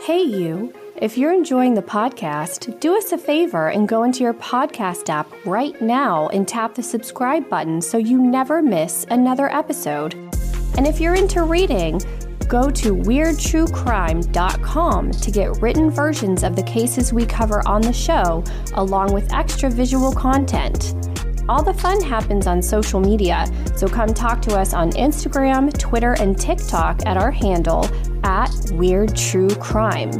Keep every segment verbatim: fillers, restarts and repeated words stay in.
Hey you, if you're enjoying the podcast, do us a favor and go into your podcast app right now and tap the subscribe button so you never miss another episode. And if you're into reading, go to weird true crime dot com to get written versions of the cases we cover on the show, along with extra visual content. All the fun happens on social media, so come talk to us on Instagram, Twitter, and TikTok at our handle, at Weird True Crime.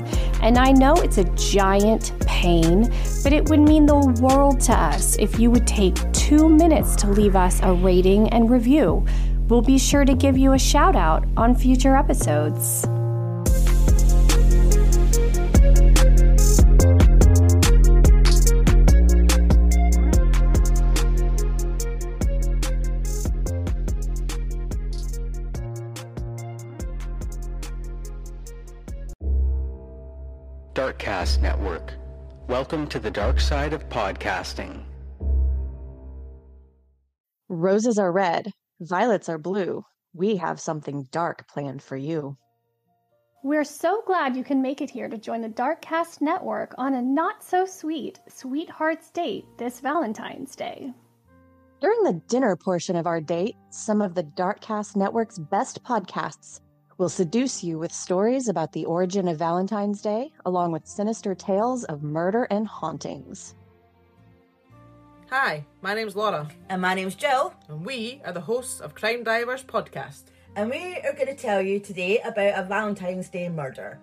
And I know it's a giant pain, but it would mean the world to us if you would take two minutes to leave us a rating and review. We'll be sure to give you a shout out on future episodes. Darkcast Network. Welcome to the dark side of podcasting. Roses are red, violets are blue. We have something dark planned for you. We're so glad you can make it here to join the Darkcast Network on a not-so-sweet sweetheart's date this Valentine's Day. During the dinner portion of our date, some of the Darkcast Network's best podcasts will seduce you with stories about the origin of Valentine's Day, along with sinister tales of murder and hauntings. Hi, my name's Laura. And my name's Jill. And we are the hosts of Crime Divers Podcast. And we are going to tell you today about a Valentine's Day murder.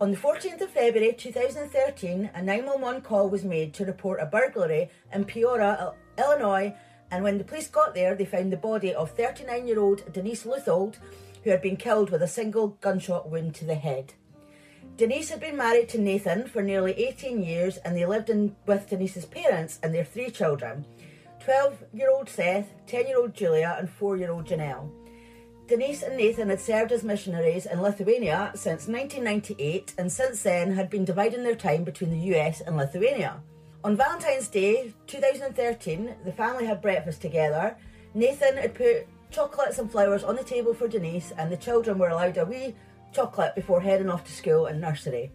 On the fourteenth of February two thousand thirteen, a nine one one call was made to report a burglary in Peoria, Illinois, and when the police got there, they found the body of thirty-nine-year-old Denise Leuthold, who had been killed with a single gunshot wound to the head. Denise had been married to Nathan for nearly eighteen years, and they lived in with Denise's parents and their three children, twelve-year-old Seth, ten-year-old Julia, and four-year-old Janelle. Denise and Nathan had served as missionaries in Lithuania since nineteen ninety-eight, and since then had been dividing their time between the U S and Lithuania. On Valentine's Day two thousand thirteen, the family had breakfast together. Nathan had put chocolates and flowers on the table for Denise, and the children were allowed a wee chocolate before heading off to school and nursery.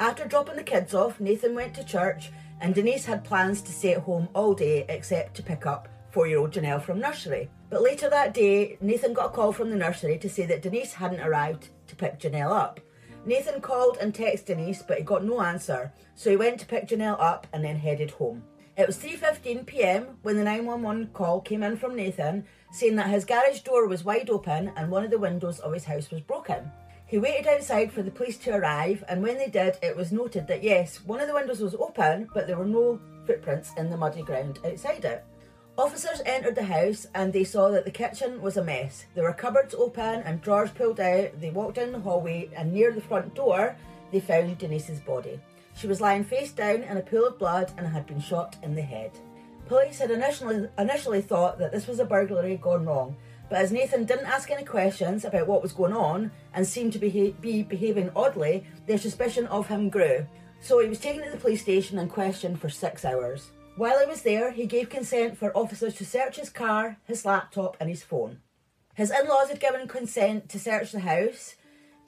After dropping the kids off, Nathan went to church, and Denise had plans to stay at home all day except to pick up four-year-old Janelle from nursery. But later that day, Nathan got a call from the nursery to say that Denise hadn't arrived to pick Janelle up. Nathan called and texted Denise, but he got no answer, so he went to pick Janelle up and then headed home. It was three fifteen p m when the nine one one call came in from Nathan, saying that his garage door was wide open and one of the windows of his house was broken. He waited outside for the police to arrive, and when they did, it was noted that yes, one of the windows was open, but there were no footprints in the muddy ground outside it. Officers entered the house and they saw that the kitchen was a mess. There were cupboards open and drawers pulled out. They walked down the hallway, and near the front door, they found Denise's body. She was lying face down in a pool of blood and had been shot in the head. Police had initially, initially thought that this was a burglary gone wrong, but as Nathan didn't ask any questions about what was going on and seemed to be, be behaving oddly, their suspicion of him grew. So he was taken to the police station and questioned for six hours. While he was there, he gave consent for officers to search his car, his laptop and his phone. His in-laws had given consent to search the house,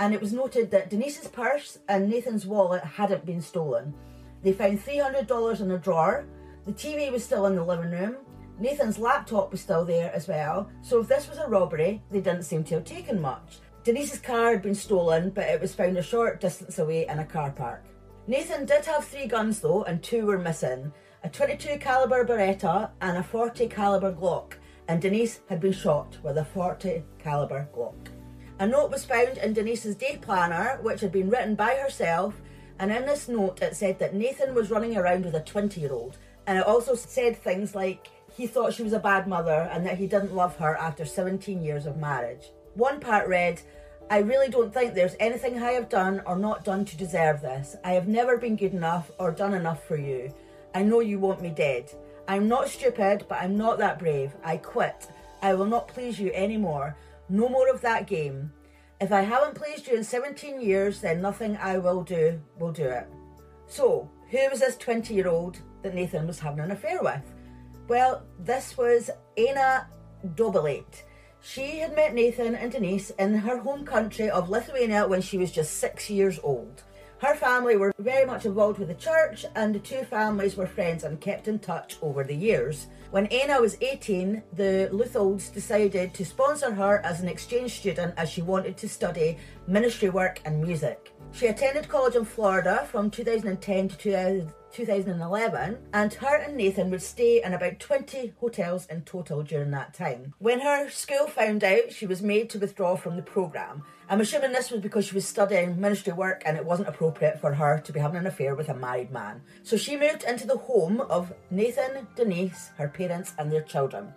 and it was noted that Denise's purse and Nathan's wallet hadn't been stolen. They found three hundred dollars in a drawer, the T V was still in the living room, Nathan's laptop was still there as well, so if this was a robbery, they didn't seem to have taken much. Denise's car had been stolen, but it was found a short distance away in a car park. Nathan did have three guns though, and two were missing, a twenty-two caliber Beretta and a forty caliber Glock, and Denise had been shot with a forty caliber Glock. A note was found in Denise's day planner, which had been written by herself, and in this note it said that Nathan was running around with a twenty-year-old, and it also said things like he thought she was a bad mother and that he didn't love her after seventeen years of marriage. One part read, "I really don't think there's anything I have done or not done to deserve this. I have never been good enough or done enough for you. I know you want me dead. I'm not stupid, but I'm not that brave. I quit. I will not please you anymore. No more of that game. If I haven't pleased you in seventeen years, then nothing I will do will do it." So, who was this twenty-year-old that Nathan was having an affair with? Well, this was Ana Dobelaitė. She had met Nathan and Denise in her home country of Lithuania when she was just six years old. Her family were very much involved with the church, and the two families were friends and kept in touch over the years. When Ana was eighteen, the Leutholds decided to sponsor her as an exchange student as she wanted to study ministry work and music. She attended college in Florida from two thousand ten to two thousand eleven, and her and Nathan would stay in about twenty hotels in total during that time. When her school found out, she was made to withdraw from the programme. I'm assuming this was because she was studying ministry work and it wasn't appropriate for her to be having an affair with a married man. So she moved into the home of Nathan, Denise, her parents and their children.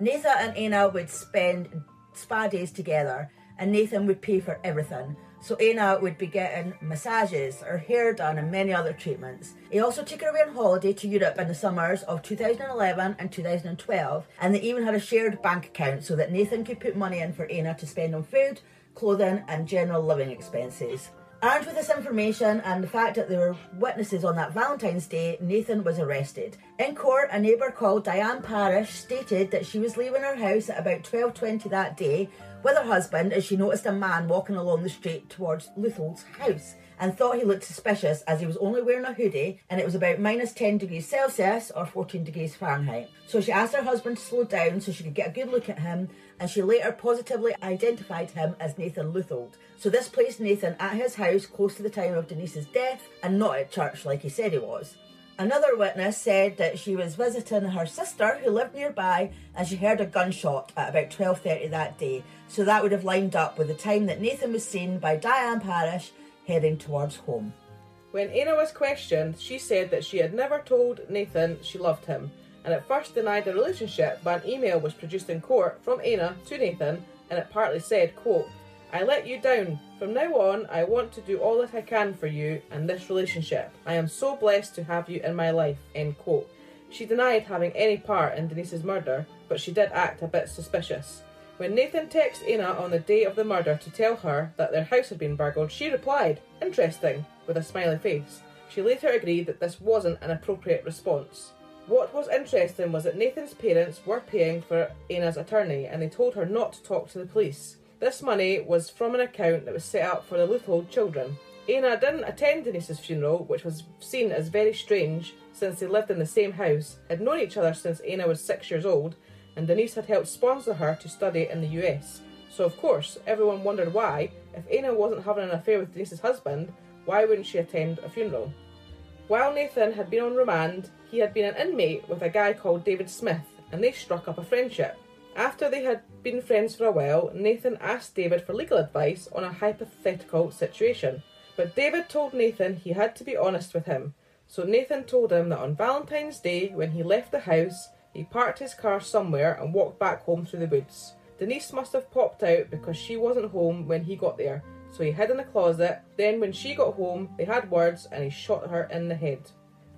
Nathan and Ana would spend spa days together and Nathan would pay for everything. So Ana would be getting massages, her hair done and many other treatments. He also took her away on holiday to Europe in the summers of two thousand eleven and two thousand twelve, and they even had a shared bank account so that Nathan could put money in for Ana to spend on food, clothing and general living expenses. Armed with this information and the fact that there were witnesses on that Valentine's Day, Nathan was arrested. In court, a neighbour called Diane Parrish stated that she was leaving her house at about twelve twenty that day with her husband as she noticed a man walking along the street towards Leuthold's house and thought he looked suspicious as he was only wearing a hoodie and it was about minus ten degrees Celsius or fourteen degrees Fahrenheit. So she asked her husband to slow down so she could get a good look at him, and she later positively identified him as Nathan Leuthold. So this placed Nathan at his house close to the time of Denise's death and not at church like he said he was. Another witness said that she was visiting her sister who lived nearby and she heard a gunshot at about twelve thirty that day, so that would have lined up with the time that Nathan was seen by Diane Parrish heading towards home. When Ana was questioned, she said that she had never told Nathan she loved him, and at first denied the relationship, but an email was produced in court from Ana to Nathan, and it partly said, quote, "I let you down. From now on, I want to do all that I can for you and this relationship. I am so blessed to have you in my life," end quote. She denied having any part in Denise's murder, but she did act a bit suspicious. When Nathan texted Ana on the day of the murder to tell her that their house had been burgled, she replied, "Interesting," with a smiley face. She later agreed that this wasn't an appropriate response. What was interesting was that Nathan's parents were paying for Ana's attorney and they told her not to talk to the police. This money was from an account that was set up for the Leuthold children. Ana didn't attend Denise's funeral, which was seen as very strange since they lived in the same house, had known each other since Ana was six years old, and Denise had helped sponsor her to study in the U S. So of course, everyone wondered why, if Ana wasn't having an affair with Denise's husband, why wouldn't she attend a funeral? While Nathan had been on remand, he had been an inmate with a guy called David Smith, and they struck up a friendship. After they had been friends for a while, Nathan asked David for legal advice on a hypothetical situation. But David told Nathan he had to be honest with him. So Nathan told him that on Valentine's Day, when he left the house, he parked his car somewhere and walked back home through the woods. Denise must have popped out because she wasn't home when he got there, so he hid in the closet. Then when she got home, they had words and he shot her in the head.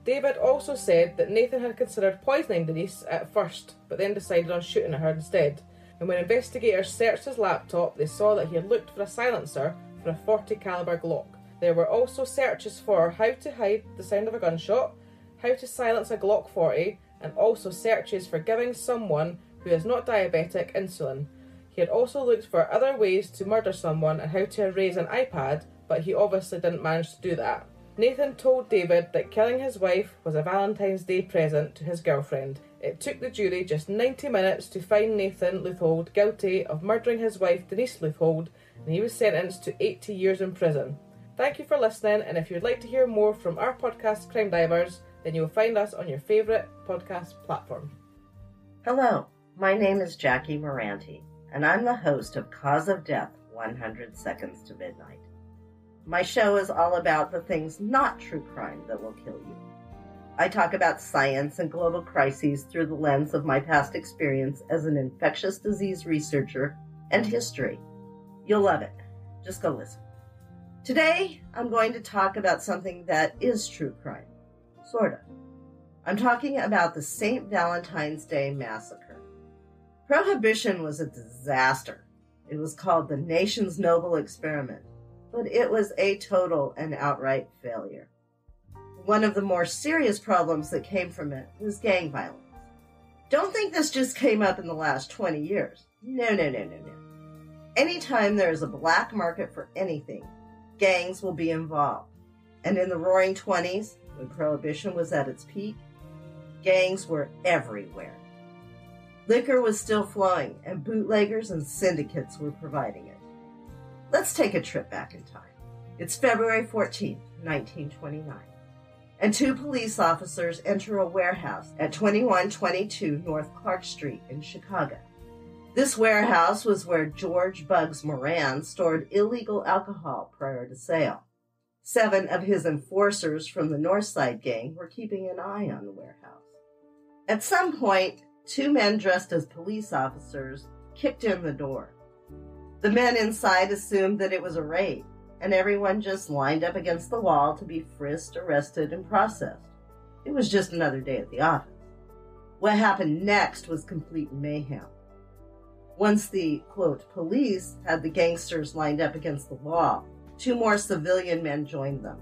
David also said that Nathan had considered poisoning Denise at first, but then decided on shooting at her instead. And when investigators searched his laptop, they saw that he had looked for a silencer for a forty caliber Glock. There were also searches for how to hide the sound of a gunshot, how to silence a Glock forty, and also searches for giving someone who is not diabetic insulin. He had also looked for other ways to murder someone and how to erase an iPad, but he obviously didn't manage to do that. Nathan told David that killing his wife was a Valentine's Day present to his girlfriend. It took the jury just ninety minutes to find Nathan Leuthold guilty of murdering his wife Denise Leuthold, and he was sentenced to eighty years in prison. Thank you for listening, and if you'd like to hear more from our podcast Crime Divers, then you'll find us on your favourite podcast platform. Hello, my name is Jackie Moranti, and I'm the host of Cause of Death, one hundred Seconds to Midnight. My show is all about the things not true crime that will kill you. I talk about science and global crises through the lens of my past experience as an infectious disease researcher and history. You'll love it. Just go listen. Today, I'm going to talk about something that is true crime. Sort of. I'm talking about the Saint Valentine's Day Massacre. Prohibition was a disaster. It was called the nation's noble experiment, but it was a total and outright failure. One of the more serious problems that came from it was gang violence. Don't think this just came up in the last twenty years. No, no, no, no, no. Anytime there is a black market for anything, gangs will be involved. And in the roaring twenties, when Prohibition was at its peak, gangs were everywhere. Liquor was still flowing, and bootleggers and syndicates were providing it. Let's take a trip back in time. It's February fourteenth, nineteen twenty-nine, and two police officers enter a warehouse at twenty-one twenty-two North Clark Street in Chicago. This warehouse was where George Bugs Moran stored illegal alcohol prior to sale. Seven of his enforcers from the Northside gang were keeping an eye on the warehouse. At some point, two men dressed as police officers kicked in the door. The men inside assumed that it was a raid, and everyone just lined up against the wall to be frisked, arrested, and processed. It was just another day at the office. What happened next was complete mayhem. Once the, quote, police had the gangsters lined up against the wall, two more civilian men joined them.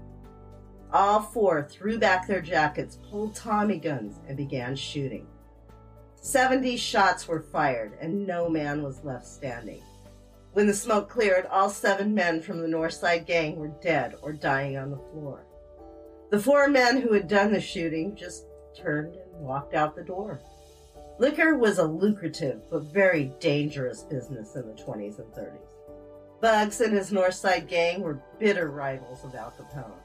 All four threw back their jackets, pulled Tommy guns, and began shooting. Seventy shots were fired, and no man was left standing. When the smoke cleared, all seven men from the Northside gang were dead or dying on the floor. The four men who had done the shooting just turned and walked out the door. Liquor was a lucrative but very dangerous business in the twenties and thirties. Bugs and his Northside gang were bitter rivals of Al Capone.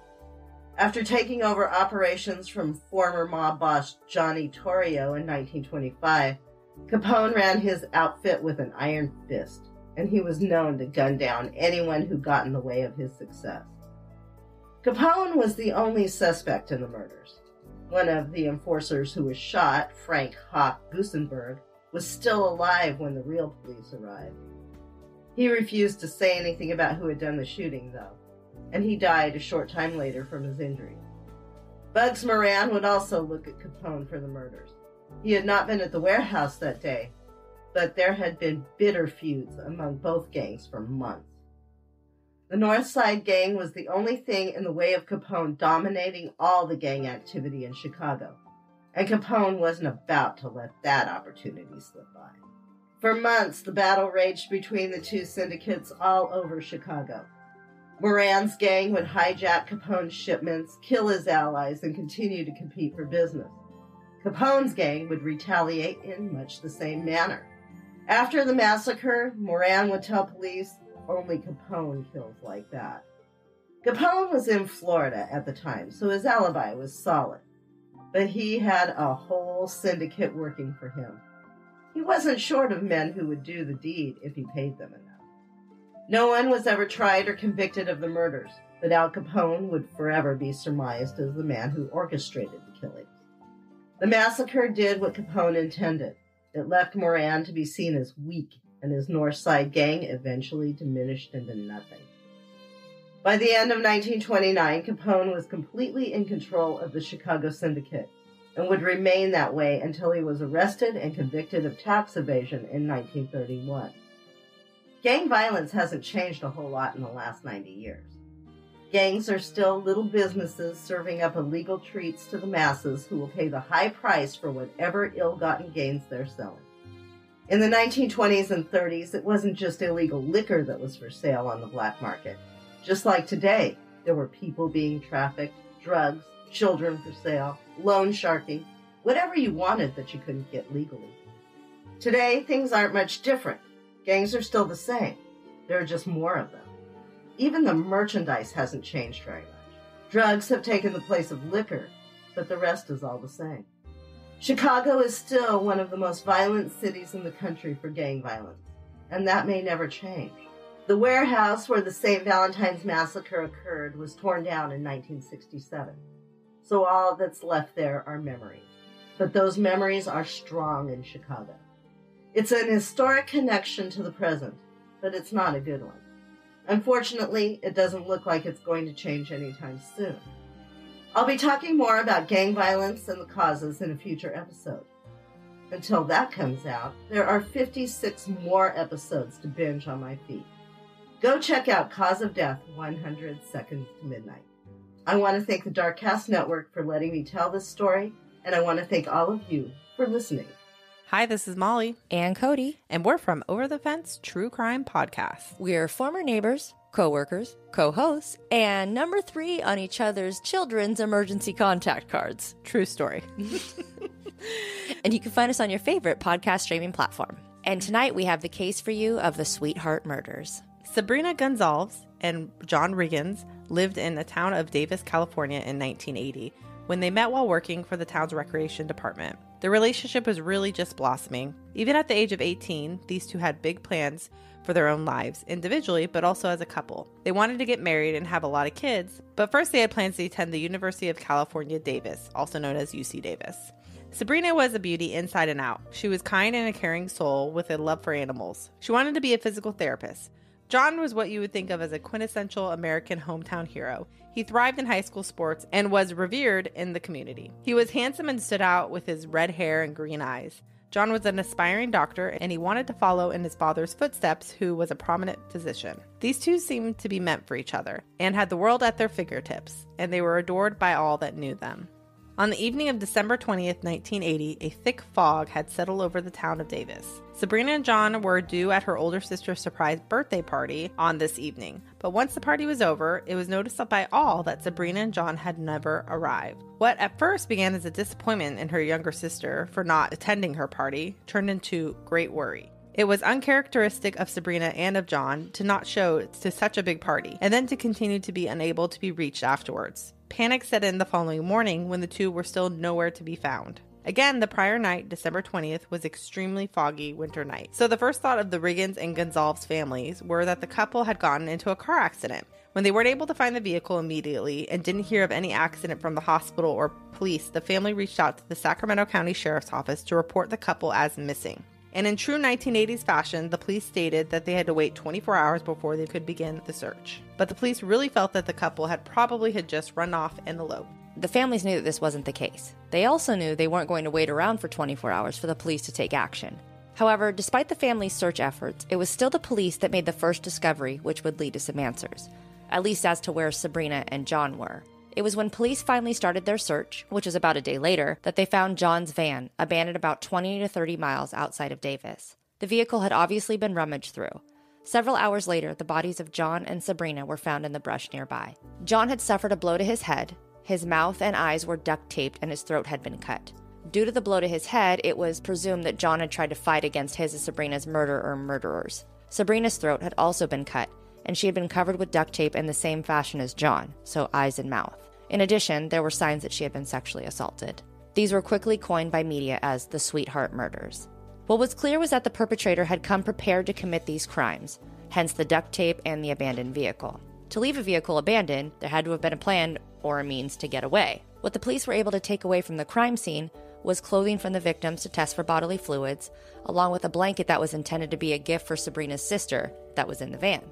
After taking over operations from former mob boss Johnny Torrio in nineteen twenty-five, Capone ran his outfit with an iron fist, and he was known to gun down anyone who got in the way of his success. Capone was the only suspect in the murders. One of the enforcers who was shot, Frank Hawk Gusenberg, was still alive when the real police arrived. He refused to say anything about who had done the shooting, though, and he died a short time later from his injuries. Bugs Moran would also look at Capone for the murders. He had not been at the warehouse that day, but there had been bitter feuds among both gangs for months. The Northside gang was the only thing in the way of Capone dominating all the gang activity in Chicago, and Capone wasn't about to let that opportunity slip by. For months, the battle raged between the two syndicates all over Chicago. Moran's gang would hijack Capone's shipments, kill his allies, and continue to compete for business. Capone's gang would retaliate in much the same manner. After the massacre, Moran would tell police, only Capone kills like that. Capone was in Florida at the time, so his alibi was solid. But he had a whole syndicate working for him. He wasn't short of men who would do the deed if he paid them enough. No one was ever tried or convicted of the murders, but Al Capone would forever be surmised as the man who orchestrated the killings. The massacre did what Capone intended. It left Moran to be seen as weak, and his Northside gang eventually diminished into nothing. By the end of nineteen twenty-nine, Capone was completely in control of the Chicago syndicate and would remain that way until he was arrested and convicted of tax evasion in nineteen thirty-one. Gang violence hasn't changed a whole lot in the last ninety years. Gangs are still little businesses serving up illegal treats to the masses who will pay the high price for whatever ill-gotten gains they're selling. In the nineteen twenties and thirties, it wasn't just illegal liquor that was for sale on the black market. Just like today, there were people being trafficked, drugs, children for sale, loan sharking, whatever you wanted that you couldn't get legally. Today, things aren't much different. Gangs are still the same. There are just more of them. Even the merchandise hasn't changed very much. Drugs have taken the place of liquor, but the rest is all the same. Chicago is still one of the most violent cities in the country for gang violence, and that may never change. The warehouse where the Saint Valentine's Massacre occurred was torn down in nineteen sixty-seven, so all that's left there are memories. But those memories are strong in Chicago. It's an historic connection to the present, but it's not a good one. Unfortunately, it doesn't look like it's going to change anytime soon. I'll be talking more about gang violence and the causes in a future episode. Until that comes out, there are fifty-six more episodes to binge on my feed. Go check out Cause of Death, one hundred Seconds to Midnight. I want to thank the Darkcast Network for letting me tell this story, and I want to thank all of you for listening. Hi, this is Molly and Cody, and we're from Over the Fence True Crime Podcast. We're former neighbors, co-workers, co-hosts, and number three on each other's children's emergency contact cards. True story. And you can find us on your favorite podcast streaming platform. And tonight we have the case for you of the Sweetheart Murders. Sabrina Gonzalez and John Riggins lived in the town of Davis, California in nineteen eighty when they met while working for the town's recreation department. Their relationship was really just blossoming. Even at the age of eighteen, these two had big plans for their own lives, individually, but also as a couple. They wanted to get married and have a lot of kids, but first they had plans to attend the University of California, Davis, also known as U C Davis. Sabrina was a beauty inside and out. She was kind and a caring soul with a love for animals. She wanted to be a physical therapist. John was what you would think of as a quintessential American hometown hero. He thrived in high school sports and was revered in the community. He was handsome and stood out with his red hair and green eyes. John was an aspiring doctor, and he wanted to follow in his father's footsteps, who was a prominent physician. These two seemed to be meant for each other and had the world at their fingertips, and they were adored by all that knew them. On the evening of December twentieth, nineteen eighty, a thick fog had settled over the town of Davis. Sabrina and John were due at her older sister's surprise birthday party on this evening, but once the party was over, it was noticed by all that Sabrina and John had never arrived. What at first began as a disappointment in her younger sister for not attending her party turned into great worry. It was uncharacteristic of Sabrina and of John to not show to such a big party, and then to continue to be unable to be reached afterwards. Panic set in the following morning when the two were still nowhere to be found. Again, the prior night, December twentieth, was extremely foggy winter night. So the first thought of the Riggins and Gonzalez families were that the couple had gotten into a car accident. When they weren't able to find the vehicle immediately and didn't hear of any accident from the hospital or police, the family reached out to the Sacramento County Sheriff's Office to report the couple as missing. And in true nineteen eighties fashion, the police stated that they had to wait twenty-four hours before they could begin the search. But the police really felt that the couple had probably had just run off and eloped. The families knew that this wasn't the case. They also knew they weren't going to wait around for twenty-four hours for the police to take action. However, despite the family's search efforts, it was still the police that made the first discovery, which would lead to some answers, at least as to where Sabrina and John were. It was when police finally started their search, which was about a day later, that they found John's van, abandoned about twenty to thirty miles outside of Davis. The vehicle had obviously been rummaged through. Several hours later, the bodies of John and Sabrina were found in the brush nearby. John had suffered a blow to his head. His mouth and eyes were duct taped and his throat had been cut. Due to the blow to his head, it was presumed that John had tried to fight against his and Sabrina's murder or murderers. Sabrina's throat had also been cut, and she had been covered with duct tape in the same fashion as John, so eyes and mouth. In addition, there were signs that she had been sexually assaulted. These were quickly coined by media as the Sweetheart Murders. What was clear was that the perpetrator had come prepared to commit these crimes, hence the duct tape and the abandoned vehicle. To leave a vehicle abandoned, there had to have been a plan or a means to get away. What the police were able to take away from the crime scene was clothing from the victims to test for bodily fluids, along with a blanket that was intended to be a gift for Sabrina's sister that was in the van.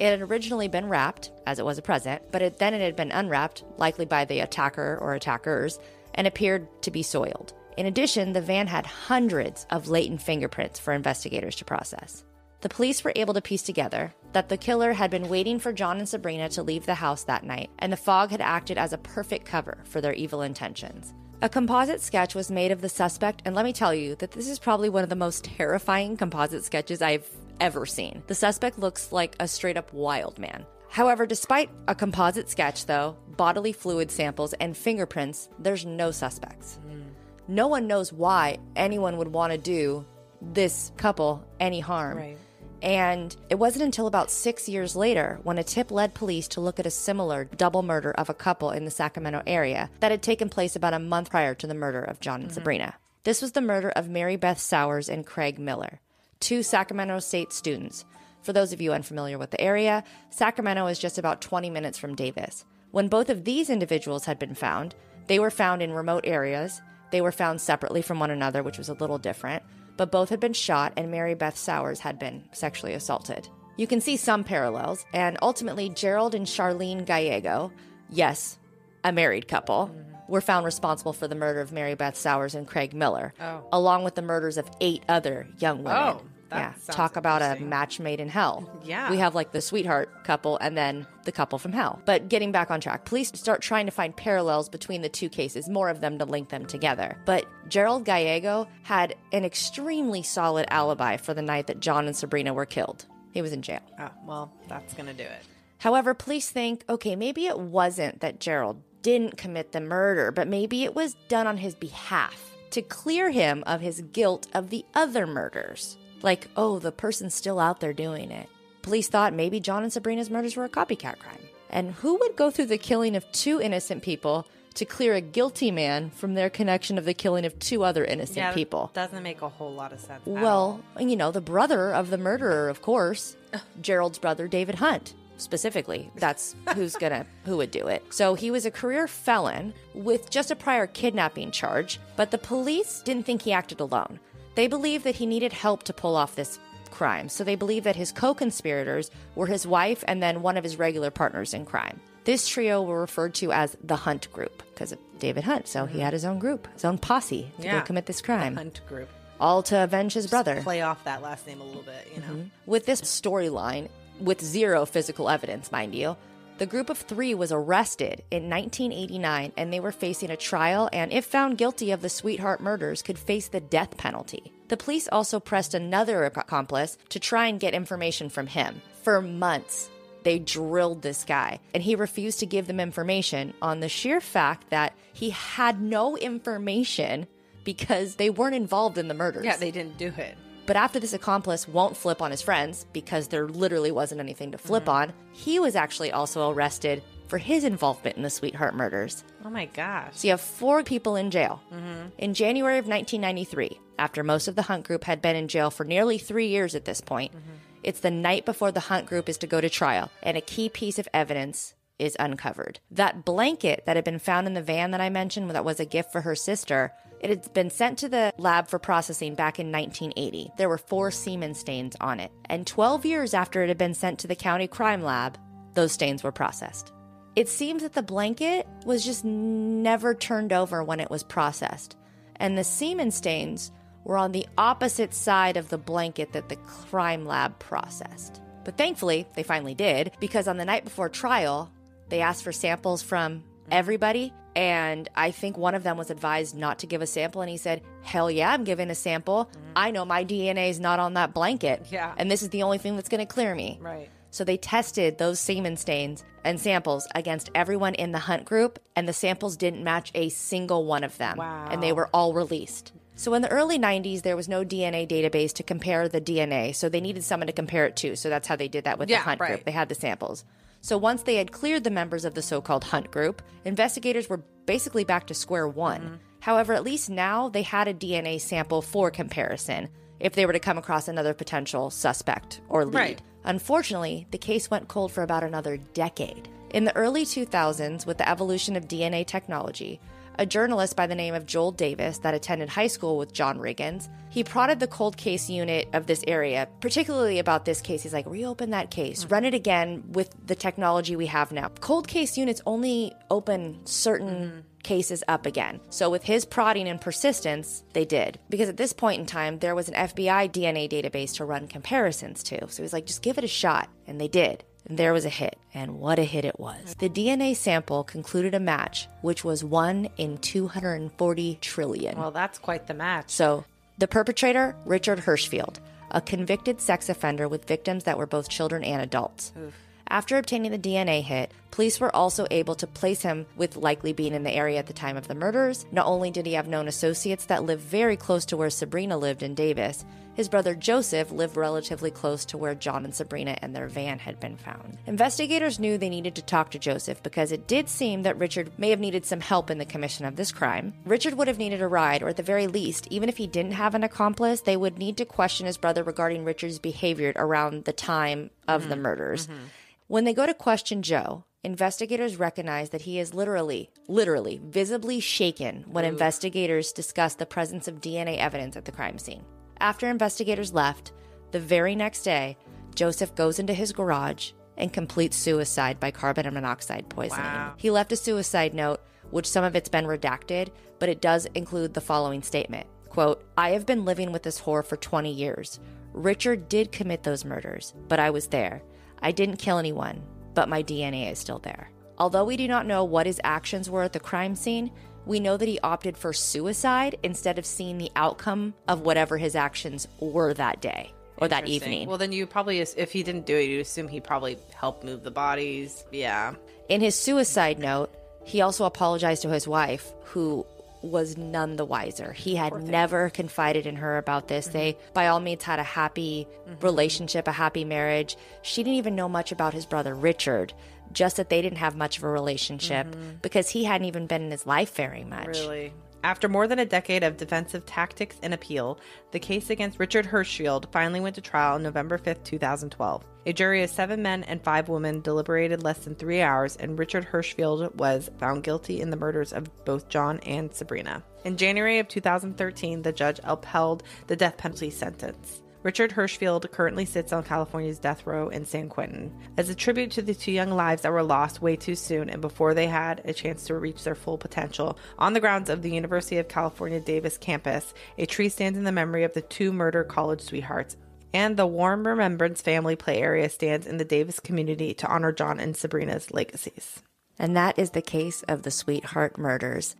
It had originally been wrapped, as it was a present, but it, then it had been unwrapped, likely by the attacker or attackers, and appeared to be soiled. In addition, the van had hundreds of latent fingerprints for investigators to process. The police were able to piece together that the killer had been waiting for John and Sabrina to leave the house that night, and the fog had acted as a perfect cover for their evil intentions. A composite sketch was made of the suspect, and let me tell you that this is probably one of the most terrifying composite sketches I've ever seen. The suspect looks like a straight-up wild man. However, despite a composite sketch, though, bodily fluid samples and fingerprints, there's no suspects. Mm. No one knows why anyone would want to do this couple any harm. Right. And it wasn't until about six years later when a tip led police to look at a similar double murder of a couple in the Sacramento area that had taken place about a month prior to the murder of John and mm-hmm. Sabrina. This was the murder of Mary Beth Sowers and Craig Miller, two Sacramento State students. For those of you unfamiliar with the area, Sacramento is just about twenty minutes from Davis. When both of these individuals had been found, they were found in remote areas. They were found separately from one another, which was a little different, but both had been shot and Mary Beth Sowers had been sexually assaulted. You can see some parallels, and ultimately Gerald and Charlene Gallego, yes, a married couple, were found responsible for the murder of Mary Beth Sowers and Craig Miller, oh. along with the murders of eight other young women. Oh. That yeah, talk about a match made in hell. Yeah. We have like the sweetheart couple and then the couple from hell. But getting back on track, police start trying to find parallels between the two cases, more of them to link them together. But Gerald Gallego had an extremely solid alibi for the night that John and Sabrina were killed. He was in jail. Oh, well, that's going to do it. However, police think, okay, maybe it wasn't that Gerald didn't commit the murder, but maybe it was done on his behalf to clear him of his guilt of the other murders. Like, oh, the person's still out there doing it. Police thought maybe John and Sabrina's murders were a copycat crime. And who would go through the killing of two innocent people to clear a guilty man from their connection of the killing of two other innocent yeah, people? Doesn't make a whole lot of sense. Well, you know, the brother of the murderer, of course, Gerald's brother, David Hunt. Specifically, that's who's gonna, who would do it. So he was a career felon with just a prior kidnapping charge, but the police didn't think he acted alone. They believed that he needed help to pull off this crime, so they believed that his co-conspirators were his wife and then one of his regular partners in crime. This trio were referred to as the Hunt Group because of David Hunt, so mm-hmm. he had his own group, his own posse to yeah. go commit this crime. The Hunt Group. All to avenge his just brother. Play off that last name a little bit, you know. Mm-hmm. With this storyline, with zero physical evidence, mind you, the group of three was arrested in nineteen eighty-nine, and they were facing a trial, and if found guilty of the sweetheart murders, could face the death penalty. The police also pressed another accomplice to try and get information from him. For months, they drilled this guy, and he refused to give them information on the sheer fact that he had no information because they weren't involved in the murders. Yeah, they didn't do it. But after this accomplice won't flip on his friends because there literally wasn't anything to flip mm-hmm. on, he was actually also arrested for his involvement in the sweetheart murders. Oh my gosh. So you have four people in jail. Mm-hmm. In January of nineteen ninety-three, after most of the Hunt Group had been in jail for nearly three years at this point, mm-hmm. it's the night before the Hunt Group is to go to trial, and a key piece of evidence is uncovered. That blanket that had been found in the van that I mentioned that was a gift for her sister, it had been sent to the lab for processing back in nineteen eighty. There were four semen stains on it. And twelve years after it had been sent to the county crime lab, those stains were processed. It seems that the blanket was just never turned over when it was processed. And the semen stains were on the opposite side of the blanket that the crime lab processed. But thankfully, they finally did, because on the night before trial, they asked for samples from everybody, and I think one of them was advised not to give a sample, and he said, hell yeah, I'm giving a sample. Mm-hmm. I know my D N A is not on that blanket, yeah. and this is the only thing that's going to clear me. Right. So they tested those semen stains and samples against everyone in the Hunt Group, and the samples didn't match a single one of them, wow. and they were all released. So in the early nineties, there was no D N A database to compare the D N A, so they needed someone to compare it to, so that's how they did that with yeah, the Hunt right. Group. They had the samples. So once they had cleared the members of the so-called Hunt Group, investigators were basically back to square one. Mm-hmm. However, at least now they had a D N A sample for comparison if they were to come across another potential suspect or lead. Right. Unfortunately, the case went cold for about another decade. In the early two thousands, with the evolution of D N A technology, a journalist by the name of Joel Davis that attended high school with John Riggins, he prodded the cold case unit of this area, particularly about this case. He's like, reopen that case, mm-hmm. run it again with the technology we have now. Cold case units only open certain mm-hmm. cases up again. So with his prodding and persistence, they did. Because at this point in time, there was an F B I D N A database to run comparisons to. So he's like, just give it a shot. And they did. There was a hit, and what a hit it was. The D N A sample concluded a match, which was one in two hundred forty trillion. Well, that's quite the match. So the perpetrator, Richard Hirschfield, a convicted sex offender with victims that were both children and adults. Oof. After obtaining the D N A hit, police were also able to place him with likely being in the area at the time of the murders. Not only did he have known associates that lived very close to where Sabrina lived in Davis, his brother Joseph lived relatively close to where John and Sabrina and their van had been found. Investigators knew they needed to talk to Joseph because it did seem that Richard may have needed some help in the commission of this crime. Richard would have needed a ride, or at the very least, even if he didn't have an accomplice, they would need to question his brother regarding Richard's behavior around the time of mm-hmm. the murders. Mm-hmm. When they go to question Joe, investigators recognize that he is literally, literally, visibly shaken when Ooh. investigators discuss the presence of D N A evidence at the crime scene. After investigators left, the very next day, Joseph goes into his garage and completes suicide by carbon monoxide poisoning. Wow. He left a suicide note, which some of it's been redacted, but it does include the following statement. Quote, I have been living with this horror for twenty years. Richard did commit those murders, but I was there. I didn't kill anyone, but my D N A is still there. Although we do not know what his actions were at the crime scene, we know that he opted for suicide instead of seeing the outcome of whatever his actions were that day or that evening. Well, then you probably, if he didn't do it, you assume he probably helped move the bodies. Yeah. In his suicide note, he also apologized to his wife, who was none the wiser. He had never confided in her about this. Mm-hmm. They, by all means, had a happy mm-hmm. relationship, a happy marriage. She didn't even know much about his brother, Richard, just that they didn't have much of a relationship mm-hmm. because he hadn't even been in his life very much. Really? After more than a decade of defensive tactics and appeal, the case against Richard Hirschfield finally went to trial on November fifth, two thousand twelve. A jury of seven men and five women deliberated less than three hours, and Richard Hirschfield was found guilty in the murders of both John and Sabrina. In January of two thousand thirteen, the judge upheld the death penalty sentence. Richard Hirschfield currently sits on California's death row in San Quentin. As a tribute to the two young lives that were lost way too soon and before they had a chance to reach their full potential, on the grounds of the University of California, Davis campus, a tree stands in the memory of the two murdered college sweethearts, and the Warm Remembrance Family Play Area stands in the Davis community to honor John and Sabrina's legacies. And that is the case of the Sweetheart Murders.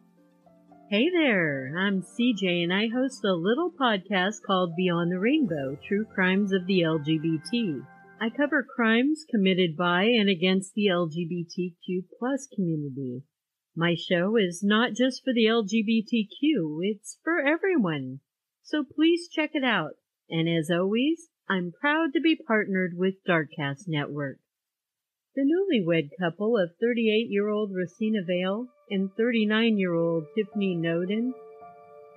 Hey there, I'm C J, and I host a little podcast called Beyond the Rainbow, True Crimes of the L G B T. I cover crimes committed by and against the L G B T Q plus community. My show is not just for the L G B T Q, it's for everyone. So please check it out. And as always, I'm proud to be partnered with Darkcast Network. The newlywed couple of thirty-eight-year-old Racina Vail and thirty-nine-year-old Tiffany Noden,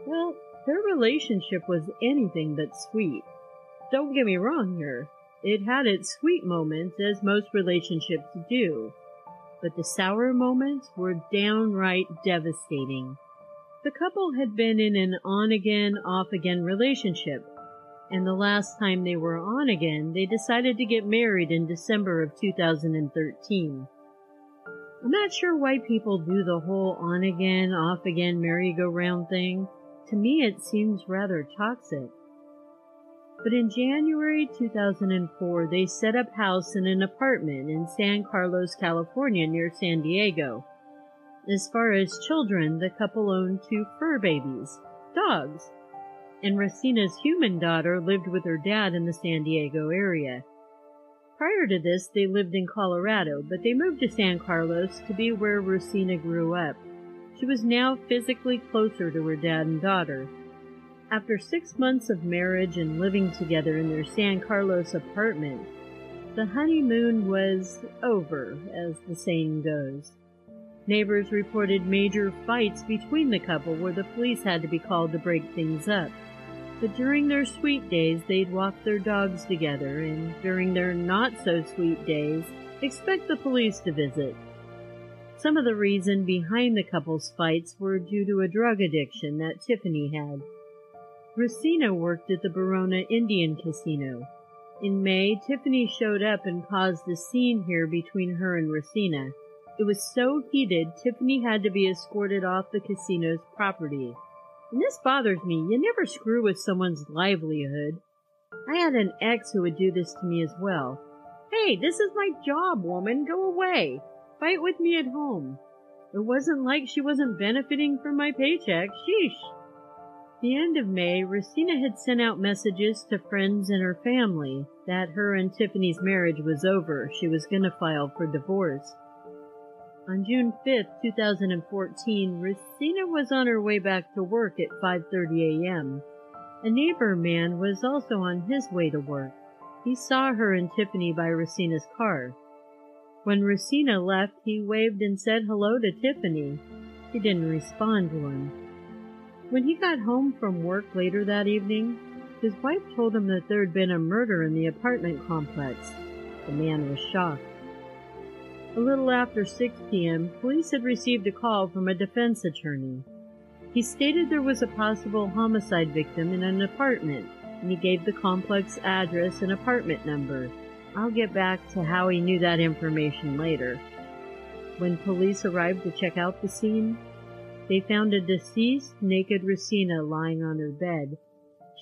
well, their relationship was anything but sweet. Don't get me wrong here. It had its sweet moments, as most relationships do. But the sour moments were downright devastating. The couple had been in an on-again, off-again relationship, and the last time they were on again, they decided to get married in December of two thousand thirteen. I'm not sure why people do the whole on-again, off-again merry-go-round thing. To me, it seems rather toxic. But in January two thousand four, they set up house in an apartment in San Carlos, California, near San Diego. As far as children, the couple owned two fur babies, dogs, and Racina's human daughter lived with her dad in the San Diego area. Prior to this, they lived in Colorado, but they moved to San Carlos to be where Racina grew up. She was now physically closer to her dad and daughter. After six months of marriage and living together in their San Carlos apartment, the honeymoon was over, as the saying goes. Neighbors reported major fights between the couple where the police had to be called to break things up. But during their sweet days, they'd walk their dogs together, and during their not-so-sweet days, expect the police to visit. Some of the reason behind the couple's fights were due to a drug addiction that Tiffany had. Racina worked at the Barona Indian Casino. In May, Tiffany showed up and caused a scene here between her and Racina. It was so heated, Tiffany had to be escorted off the casino's property. And this bothers me. You never screw with someone's livelihood. I had an ex who would do this to me as well. Hey, this is my job, woman. Go away. Fight with me at home. It wasn't like she wasn't benefiting from my paycheck. Sheesh. The end of May, Racina had sent out messages to friends and her family that her and Tiffany's marriage was over. She was going to file for divorce. On June fifth, two thousand fourteen, Racina was on her way back to work at five thirty a m A neighbor man was also on his way to work. He saw her and Tiffany by Racina's car. When Racina left, he waved and said hello to Tiffany. She didn't respond to him. When he got home from work later that evening, his wife told him that there had been a murder in the apartment complex. The man was shocked. A little after six p m, police had received a call from a defense attorney. He stated there was a possible homicide victim in an apartment, and he gave the complex address and apartment number. I'll get back to how he knew that information later. When police arrived to check out the scene, they found a deceased, naked Racina lying on her bed.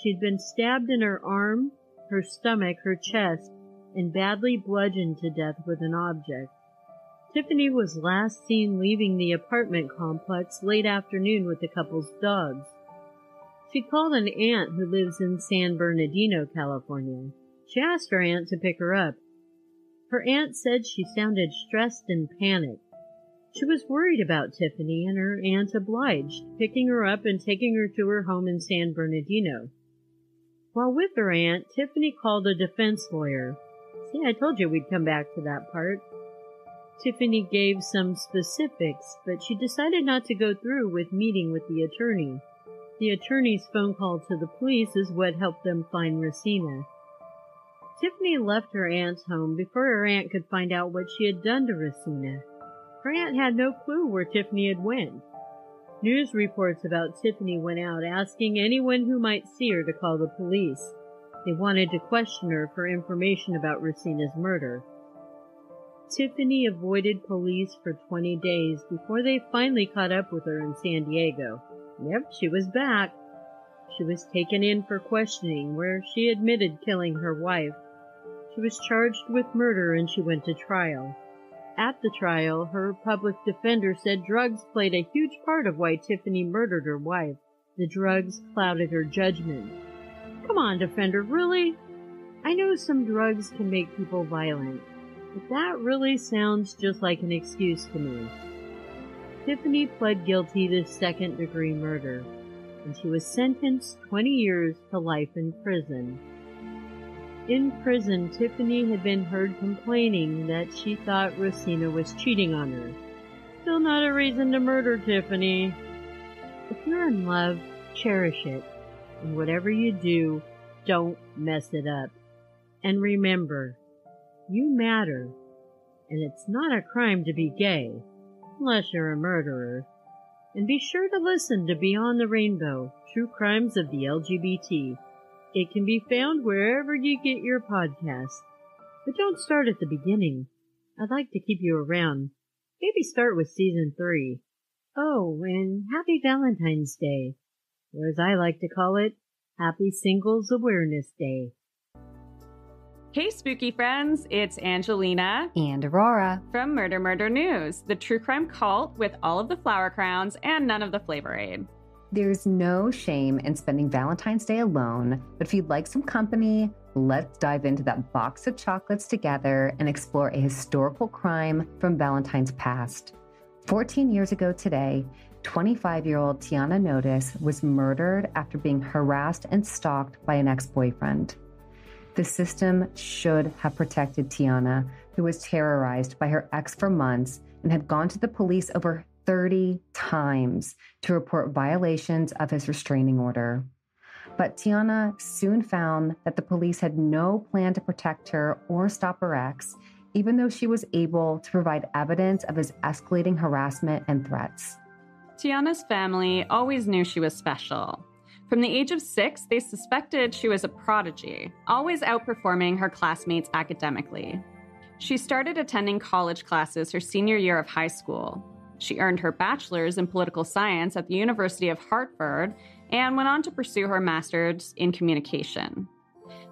She'd been stabbed in her arm, her stomach, her chest, and badly bludgeoned to death with an object. Tiffany was last seen leaving the apartment complex late afternoon with the couple's dogs. She called an aunt who lives in San Bernardino, California. She asked her aunt to pick her up. Her aunt said she sounded stressed and panicked. She was worried about Tiffany, and her aunt obliged, picking her up and taking her to her home in San Bernardino. While with her aunt, Tiffany called a defense lawyer. See, I told you we'd come back to that part. Tiffany gave some specifics, but she decided not to go through with meeting with the attorney. The attorney's phone call to the police is what helped them find Racina. Tiffany left her aunt's home before her aunt could find out what she had done to Racina. Her aunt had no clue where Tiffany had went. News reports about Tiffany went out asking anyone who might see her to call the police. They wanted to question her for information about Racina's murder. Tiffany avoided police for twenty days before they finally caught up with her in San Diego. Yep, she was back. She was taken in for questioning, where she admitted killing her wife. She was charged with murder and she went to trial. At the trial, her public defender said drugs played a huge part of why Tiffany murdered her wife. The drugs clouded her judgment. Come on, defender, really? I know some drugs can make people violent, but that really sounds just like an excuse to me. Tiffany pled guilty to second-degree murder, and she was sentenced twenty years to life in prison. In prison, Tiffany had been heard complaining that she thought Racina was cheating on her. Still not a reason to murder, Tiffany. If you're in love, cherish it, and whatever you do, don't mess it up. And remember, you matter, and it's not a crime to be gay, unless you're a murderer. And be sure to listen to Beyond the Rainbow, True Crimes of the L G B T. It can be found wherever you get your podcasts. But don't start at the beginning. I'd like to keep you around. Maybe start with Season three. Oh, and Happy Valentine's Day. Or as I like to call it, Happy Singles Awareness Day. Hey, spooky friends, it's Angelina and Aurora from Murder, Murder News, the true crime cult with all of the flower crowns and none of the flavor aid. There's no shame in spending Valentine's Day alone, but if you'd like some company, let's dive into that box of chocolates together and explore a historical crime from Valentine's past. fourteen years ago today, twenty-five-year-old Tiana Noden was murdered after being harassed and stalked by an ex-boyfriend. The system should have protected Tiana, who was terrorized by her ex for months and had gone to the police over thirty times to report violations of his restraining order. But Tiana soon found that the police had no plan to protect her or stop her ex, even though she was able to provide evidence of his escalating harassment and threats. Tiana's family always knew she was special. From the age of six, they suspected she was a prodigy, always outperforming her classmates academically. She started attending college classes her senior year of high school. She earned her bachelor's in political science at the University of Hartford and went on to pursue her master's in communication.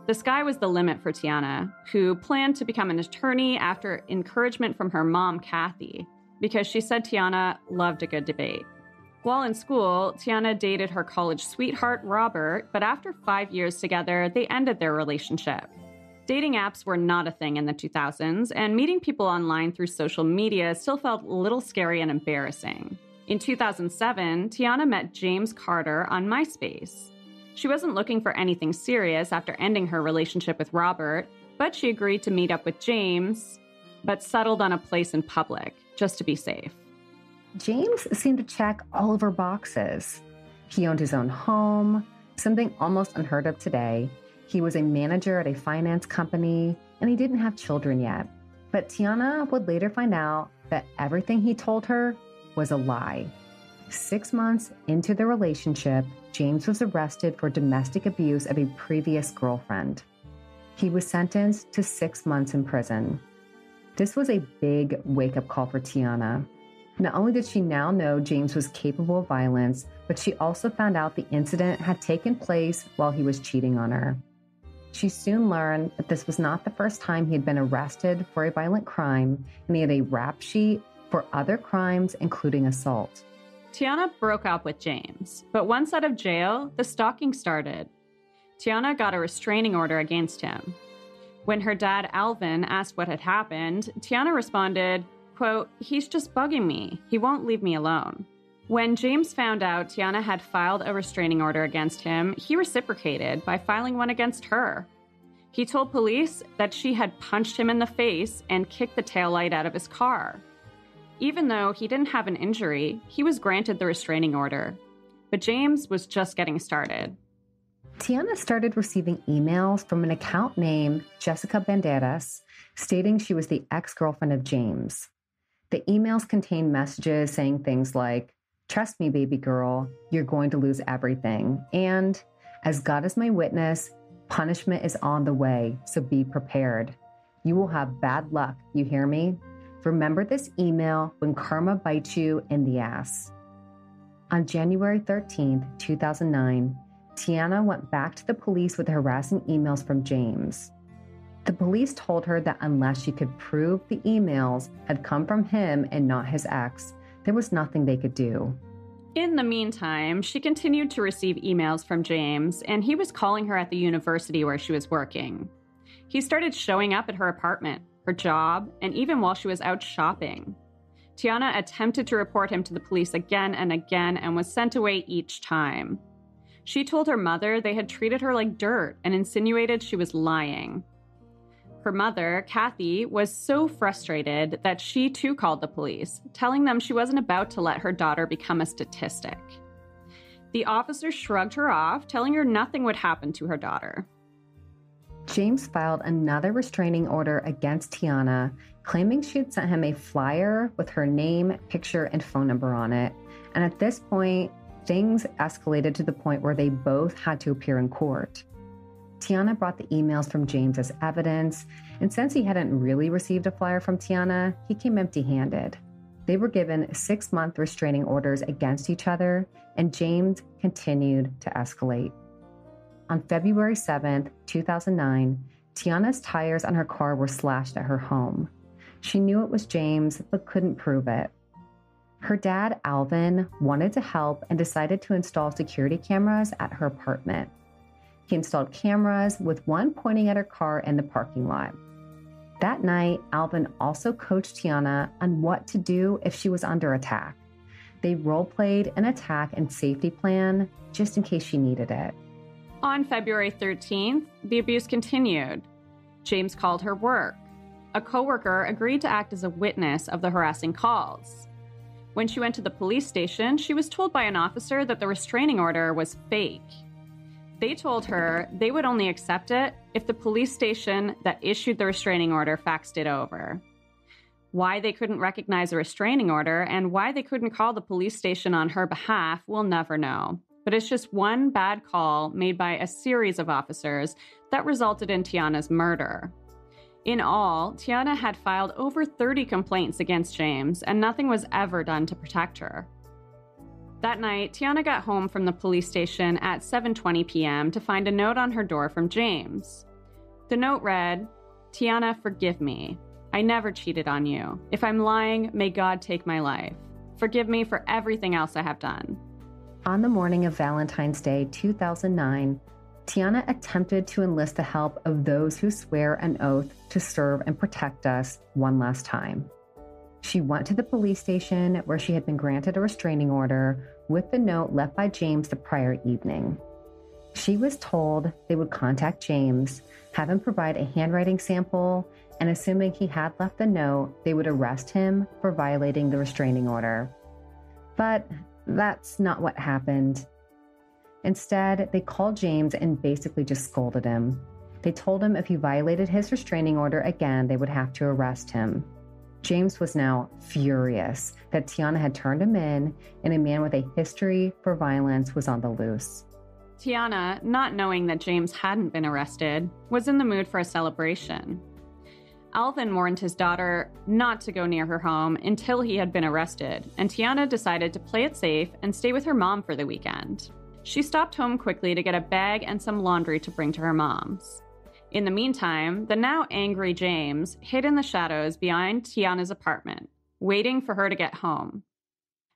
The sky was the limit for Tiana, who planned to become an attorney after encouragement from her mom, Kathy, because she said Tiana loved a good debate. While in school, Tiana dated her college sweetheart, Robert, but after five years together, they ended their relationship. Dating apps were not a thing in the two thousands, and meeting people online through social media still felt a little scary and embarrassing. In two thousand seven, Tiana met James Carter on MySpace. She wasn't looking for anything serious after ending her relationship with Robert, but she agreed to meet up with James, but settled on a place in public, just to be safe. James seemed to check all of her boxes. He owned his own home, something almost unheard of today. He was a manager at a finance company, and he didn't have children yet. But Tiana would later find out that everything he told her was a lie. Six months into the relationship, James was arrested for domestic abuse of a previous girlfriend. He was sentenced to six months in prison. This was a big wake-up call for Tiana. Not only did she now know James was capable of violence, but she also found out the incident had taken place while he was cheating on her. She soon learned that this was not the first time he had been arrested for a violent crime, and he had a rap sheet for other crimes, including assault. Tiana broke up with James, but once out of jail, the stalking started. Tiana got a restraining order against him. When her dad, Alvin, asked what had happened, Tiana responded, quote, "He's just bugging me. He won't leave me alone." When James found out Tiana had filed a restraining order against him, he reciprocated by filing one against her. He told police that she had punched him in the face and kicked the taillight out of his car. Even though he didn't have an injury, he was granted the restraining order. But James was just getting started. Tiana started receiving emails from an account named Jessica Banderas, stating she was the ex-girlfriend of James. The emails contained messages saying things like, "Trust me, baby girl, you're going to lose everything." And, "As God is my witness, punishment is on the way, so be prepared. You will have bad luck, you hear me? Remember this email when karma bites you in the ass." On January thirteenth, two thousand nine, Tiana went back to the police with harassing emails from James. The police told her that unless she could prove the emails had come from him and not his ex, there was nothing they could do. In the meantime, she continued to receive emails from James, and he was calling her at the university where she was working. He started showing up at her apartment, her job, and even while she was out shopping. Tiana attempted to report him to the police again and again and was sent away each time. She told her mother they had treated her like dirt and insinuated she was lying. Her mother, Kathy, was so frustrated that she too called the police, telling them she wasn't about to let her daughter become a statistic. The officer shrugged her off, telling her nothing would happen to her daughter. James filed another restraining order against Tiana, claiming she had sent him a flyer with her name, picture, and phone number on it. And at this point, things escalated to the point where they both had to appear in court. Tiana brought the emails from James as evidence, and since he hadn't really received a flyer from Tiana, he came empty-handed. They were given six-month restraining orders against each other, and James continued to escalate. On February seventh, two thousand nine, Tiana's tires on her car were slashed at her home. She knew it was James, but couldn't prove it. Her dad, Alvin, wanted to help and decided to install security cameras at her apartment. He installed cameras, with one pointing at her car in the parking lot. That night, Alvin also coached Tiana on what to do if she was under attack. They role-played an attack and safety plan just in case she needed it. On February thirteenth, the abuse continued. James called her work. A coworker agreed to act as a witness of the harassing calls. When she went to the police station, she was told by an officer that the restraining order was fake. They told her they would only accept it if the police station that issued the restraining order faxed it over. Why they couldn't recognize a restraining order and why they couldn't call the police station on her behalf, we'll never know. But it's just one bad call made by a series of officers that resulted in Tiana's murder. In all, Tiana had filed over thirty complaints against James, and nothing was ever done to protect her. That night, Tiana got home from the police station at seven twenty p.m. to find a note on her door from James. The note read, "Tiana, forgive me. I never cheated on you. If I'm lying, may God take my life. Forgive me for everything else I have done." On the morning of Valentine's Day, two thousand nine, Tiana attempted to enlist the help of those who swear an oath to serve and protect us one last time. She went to the police station where she had been granted a restraining order with the note left by James the prior evening. She was told they would contact James, have him provide a handwriting sample, and assuming he had left the note, they would arrest him for violating the restraining order. But that's not what happened. Instead, they called James and basically just scolded him. They told him if he violated his restraining order again, they would have to arrest him. James was now furious that Tiana had turned him in, and a man with a history for violence was on the loose. Tiana, not knowing that James hadn't been arrested, was in the mood for a celebration. Alvin warned his daughter not to go near her home until he had been arrested, and Tiana decided to play it safe and stay with her mom for the weekend. She stopped home quickly to get a bag and some laundry to bring to her mom's. In the meantime, the now angry James hid in the shadows behind Tiana's apartment, waiting for her to get home.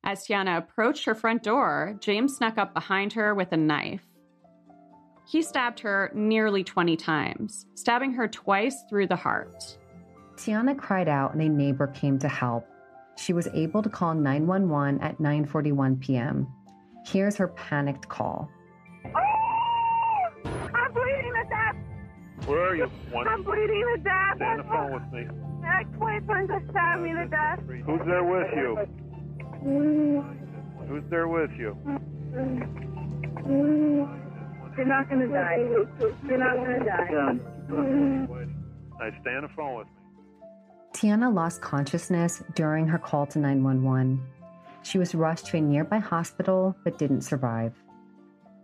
As Tiana approached her front door, James snuck up behind her with a knife. He stabbed her nearly twenty times, stabbing her twice through the heart. Tiana cried out and a neighbor came to help. She was able to call nine one one at nine forty-one p.m. Here's her panicked call. Oh! I'm bleeding to death! Where are you? One, I'm bleeding to death! Stay on the phone with me. My boyfriend just stabbed me to death. Who's there with you? Mm. Who's there with you? Mm. Mm. You're not going to die. You're not going to die. Yeah. Now stay on the phone with me. Tiana lost consciousness during her call to nine one one. She was rushed to a nearby hospital, but didn't survive.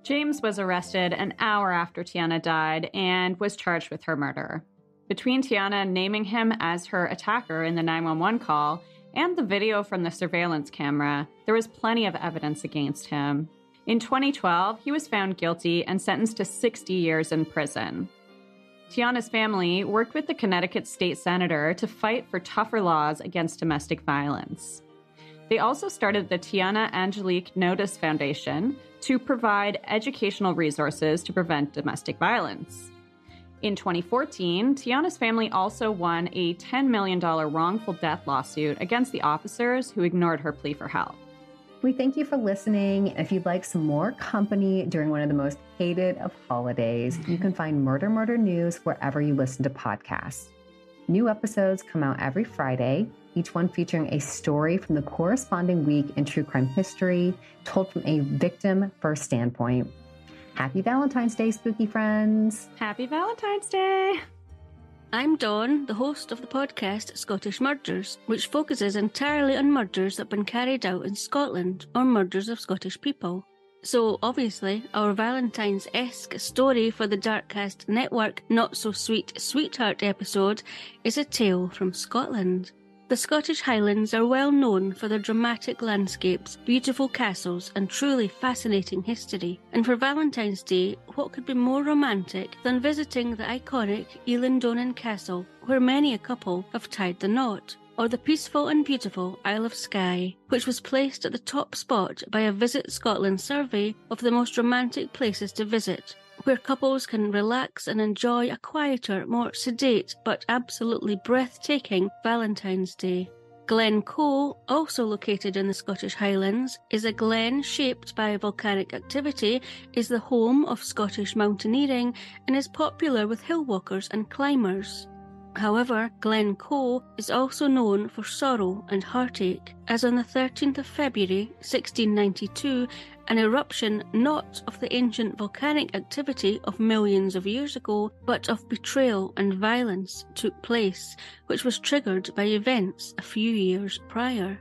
James was arrested an hour after Tiana died and was charged with her murder. Between Tiana naming him as her attacker in the nine one one call and the video from the surveillance camera, there was plenty of evidence against him. In twenty twelve, he was found guilty and sentenced to sixty years in prison. Tiana's family worked with the Connecticut state senator to fight for tougher laws against domestic violence. They also started the Tiana Angelique Notice Foundation to provide educational resources to prevent domestic violence. In twenty fourteen, Tiana's family also won a ten million dollars wrongful death lawsuit against the officers who ignored her plea for help. We thank you for listening. If you'd like some more company during one of the most hated of holidays, you can find Murder, Murder News wherever you listen to podcasts. New episodes come out every Friday, each one featuring a story from the corresponding week in true crime history, told from a victim first standpoint. Happy Valentine's Day, spooky friends. Happy Valentine's Day. I'm Dawn, the host of the podcast Scottish Murders, which focuses entirely on murders that have been carried out in Scotland or murders of Scottish people. So, obviously, our Valentine's-esque story for the Darkcast Network Not-So-Sweet Sweetheart episode is a tale from Scotland. The Scottish Highlands are well known for their dramatic landscapes, beautiful castles and truly fascinating history. And for Valentine's Day, what could be more romantic than visiting the iconic Elanddonan Castle, where many a couple have tied the knot, or the peaceful and beautiful Isle of Skye, which was placed at the top spot by a Visit Scotland survey of the most romantic places to visit, where couples can relax and enjoy a quieter, more sedate, but absolutely breathtaking Valentine's Day. Glen Coe, also located in the Scottish Highlands, is a glen shaped by volcanic activity, is the home of Scottish mountaineering, and is popular with hill walkers and climbers. However, Glen Coe is also known for sorrow and heartache, as on the thirteenth of February, sixteen ninety-two, an eruption not of the ancient volcanic activity of millions of years ago, but of betrayal and violence took place, which was triggered by events a few years prior.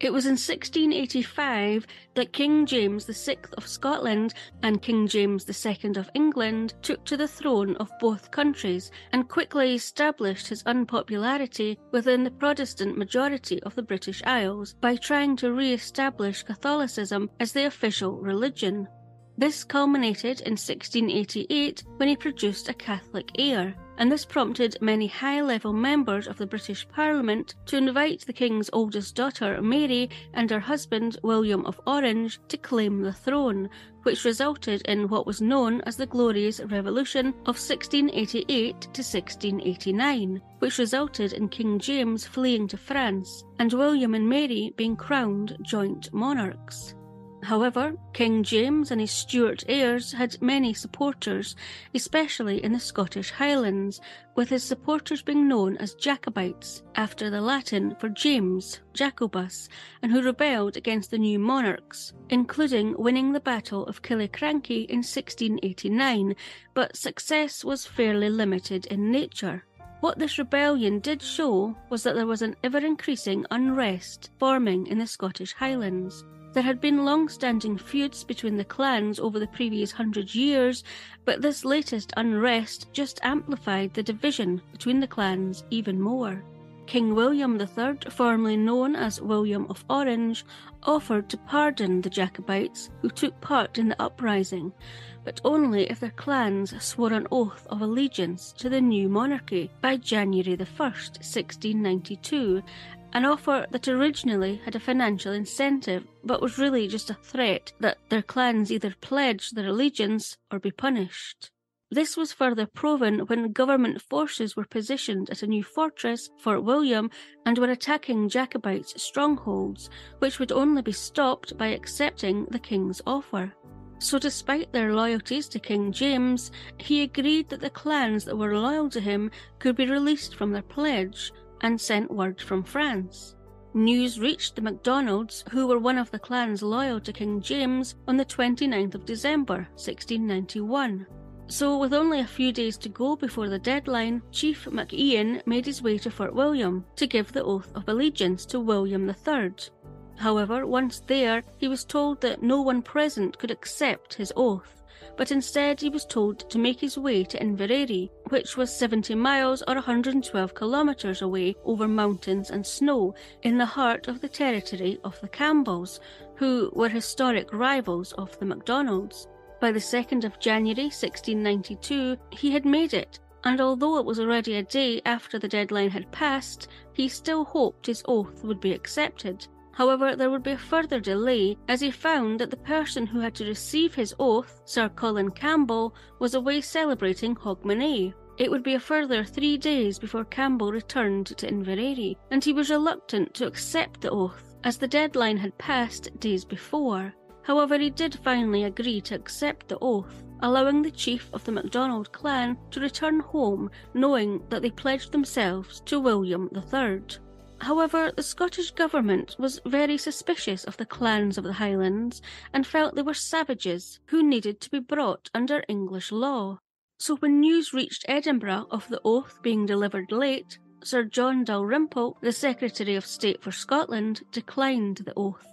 It was in sixteen eighty-five that King James the sixth of Scotland and King James the second of England took to the throne of both countries and quickly established his unpopularity within the Protestant majority of the British Isles by trying to re-establish Catholicism as the official religion. This culminated in sixteen eighty-eight when he produced a Catholic heir, and this prompted many high-level members of the British Parliament to invite the King's oldest daughter, Mary, and her husband, William of Orange, to claim the throne, which resulted in what was known as the Glorious Revolution of sixteen eighty-eight to sixteen eighty-nine, which resulted in King James fleeing to France, and William and Mary being crowned joint monarchs. However, King James and his Stuart heirs had many supporters, especially in the Scottish Highlands, with his supporters being known as Jacobites, after the Latin for James, Jacobus, and who rebelled against the new monarchs, including winning the Battle of Killiecrankie in sixteen eighty-nine, but success was fairly limited in nature. What this rebellion did show was that there was an ever-increasing unrest forming in the Scottish Highlands. There had been long-standing feuds between the clans over the previous hundred years, but this latest unrest just amplified the division between the clans even more. King William the Third, formerly known as William of Orange, offered to pardon the Jacobites who took part in the uprising, but only if their clans swore an oath of allegiance to the new monarchy by January the first, sixteen ninety-two, an offer that originally had a financial incentive but was really just a threat that their clans either pledge their allegiance or be punished. This was further proven when government forces were positioned at a new fortress, Fort William, and were attacking Jacobites' strongholds, which would only be stopped by accepting the king's offer. So despite their loyalties to King James, he agreed that the clans that were loyal to him could be released from their pledge, and sent word from France. News reached the MacDonalds, who were one of the clans loyal to King James, on the twenty-ninth of December, sixteen ninety-one. So, with only a few days to go before the deadline, Chief MacIan made his way to Fort William to give the oath of allegiance to William the Third. However, once there, he was told that no one present could accept his oath, but instead he was told to make his way to Inverary, which was seventy miles or one hundred twelve kilometres away over mountains and snow, in the heart of the territory of the Campbells, who were historic rivals of the MacDonalds. By the second of January, sixteen ninety-two, he had made it, and although it was already a day after the deadline had passed, he still hoped his oath would be accepted. However, there would be a further delay, as he found that the person who had to receive his oath, Sir Colin Campbell, was away celebrating Hogmanay. It would be a further three days before Campbell returned to Inverary, and he was reluctant to accept the oath, as the deadline had passed days before. However, he did finally agree to accept the oath, allowing the chief of the MacDonald clan to return home, knowing that they pledged themselves to William the Third. However, the Scottish government was very suspicious of the clans of the Highlands and felt they were savages who needed to be brought under English law. So when news reached Edinburgh of the oath being delivered late, Sir John Dalrymple, the Secretary of State for Scotland, declined the oath.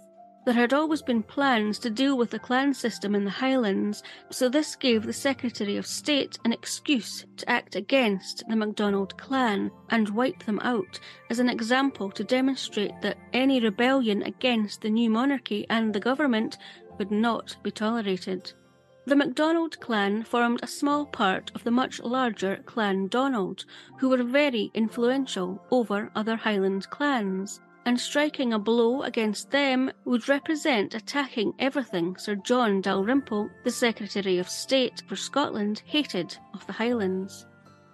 There had always been plans to deal with the clan system in the Highlands, so this gave the Secretary of State an excuse to act against the MacDonald clan and wipe them out, as an example to demonstrate that any rebellion against the new monarchy and the government would not be tolerated. The MacDonald clan formed a small part of the much larger Clan Donald, who were very influential over other Highland clans, and striking a blow against them would represent attacking everything Sir John Dalrymple, the Secretary of State for Scotland, hated of the Highlands.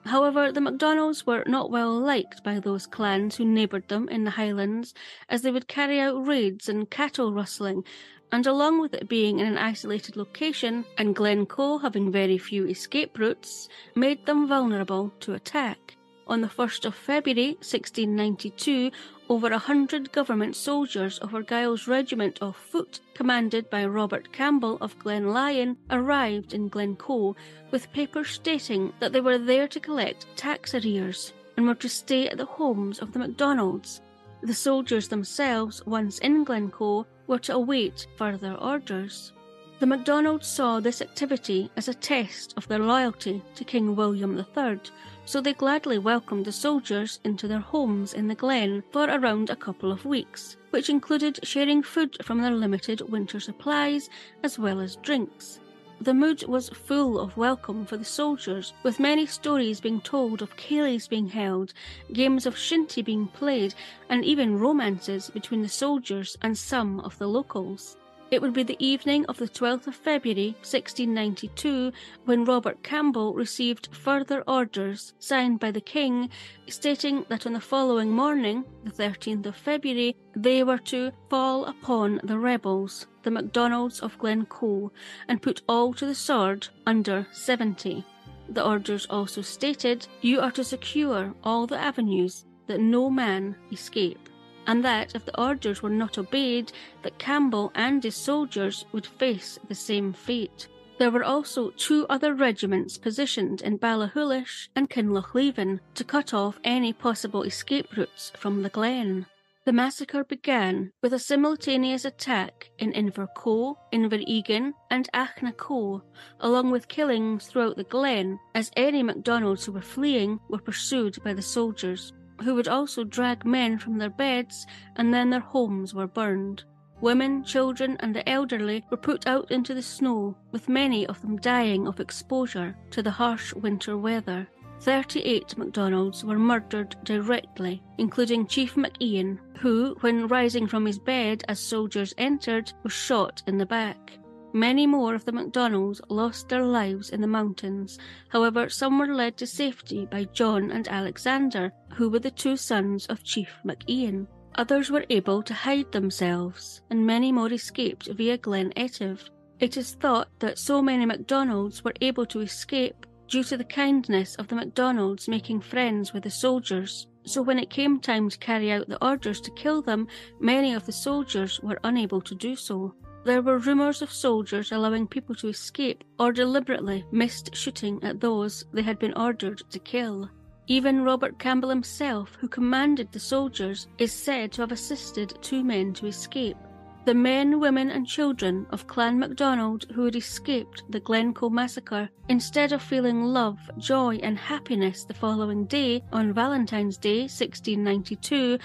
However, the MacDonalds were not well liked by those clans who neighboured them in the Highlands, as they would carry out raids and cattle rustling, and along with it being in an isolated location, and Glen Coe having very few escape routes, made them vulnerable to attack. On the first of February, sixteen ninety-two, over a hundred government soldiers of Argyll's regiment of foot, commanded by Robert Campbell of Glenlyon, arrived in Glen Coe, with papers stating that they were there to collect tax arrears and were to stay at the homes of the MacDonalds. The soldiers themselves, once in Glen Coe, were to await further orders. The MacDonalds saw this activity as a test of their loyalty to King William the Third, so they gladly welcomed the soldiers into their homes in the Glen for around a couple of weeks, which included sharing food from their limited winter supplies as well as drinks. The mood was full of welcome for the soldiers, with many stories being told of ceilidhs being held, games of shinty being played, and even romances between the soldiers and some of the locals. It would be the evening of the twelfth of February, sixteen ninety-two, when Robert Campbell received further orders signed by the King, stating that on the following morning, the thirteenth of February, they were to fall upon the rebels, the MacDonalds of Glen Coe, and put all to the sword under seventy. The orders also stated, "You are to secure all the avenues, that no man escape," and that if the orders were not obeyed, that Campbell and his soldiers would face the same fate. There were also two other regiments positioned in Ballahulish and Kinlochleven to cut off any possible escape routes from the Glen. The massacre began with a simultaneous attack in Invercoe, Inveregan and Achnacoe, along with killings throughout the Glen, as any MacDonalds who were fleeing were pursued by the soldiers. who would also drag men from their beds, and then their homes were burned. Women, children, and the elderly were put out into the snow, with many of them dying of exposure to the harsh winter weather. thirty-eight MacDonalds were murdered directly, including Chief MacIan, who, when rising from his bed as soldiers entered, was shot in the back. Many more of the MacDonalds lost their lives in the mountains. However, some were led to safety by John and Alexander, who were the two sons of Chief MacIan. Others were able to hide themselves, and many more escaped via Glen Etive. It is thought that so many MacDonalds were able to escape due to the kindness of the MacDonalds making friends with the soldiers. So when it came time to carry out the orders to kill them, many of the soldiers were unable to do so. There were rumours of soldiers allowing people to escape or deliberately missed shooting at those they had been ordered to kill. Even Robert Campbell himself, who commanded the soldiers, is said to have assisted two men to escape. The men, women and children of Clan MacDonald who had escaped the Glen Coe massacre, instead of feeling love, joy and happiness the following day, on Valentine's Day sixteen ninety-two,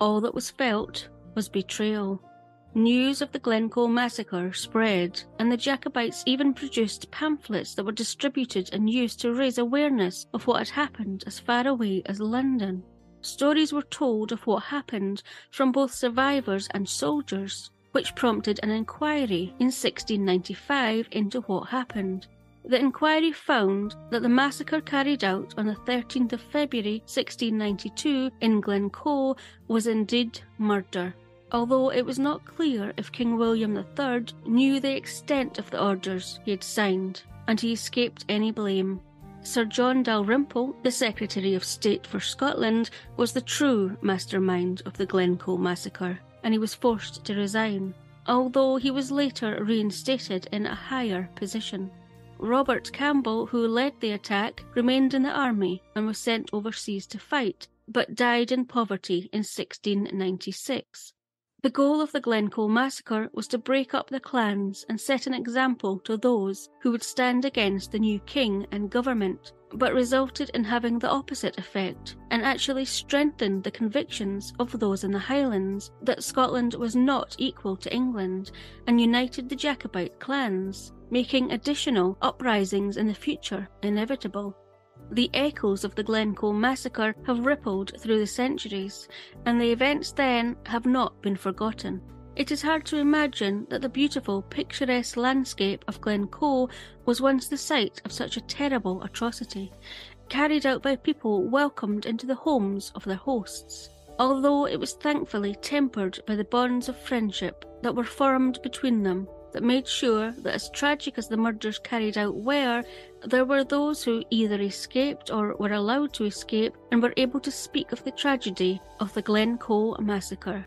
all that was felt was betrayal. News of the Glen Coe massacre spread, and the Jacobites even produced pamphlets that were distributed and used to raise awareness of what had happened as far away as London. Stories were told of what happened from both survivors and soldiers, which prompted an inquiry in sixteen ninety-five into what happened. The inquiry found that the massacre carried out on the thirteenth of February sixteen ninety-two in Glen Coe was indeed murder, although it was not clear if King William the Third knew the extent of the orders he had signed, and he escaped any blame. Sir John Dalrymple, the Secretary of State for Scotland, was the true mastermind of the Glen Coe massacre, and he was forced to resign, although he was later reinstated in a higher position. Robert Campbell, who led the attack, remained in the army and was sent overseas to fight, but died in poverty in sixteen ninety-six. The goal of the Glen Coe massacre was to break up the clans and set an example to those who would stand against the new king and government, but resulted in having the opposite effect and actually strengthened the convictions of those in the Highlands that Scotland was not equal to England, and united the Jacobite clans, making additional uprisings in the future inevitable. The echoes of the Glen Coe massacre have rippled through the centuries, and the events then have not been forgotten. It is hard to imagine that the beautiful, picturesque landscape of Glen Coe was once the site of such a terrible atrocity, carried out by people welcomed into the homes of their hosts, although it was thankfully tempered by the bonds of friendship that were formed between them, that made sure that as tragic as the murders carried out were, there were those who either escaped or were allowed to escape and were able to speak of the tragedy of the Glen Coe massacre.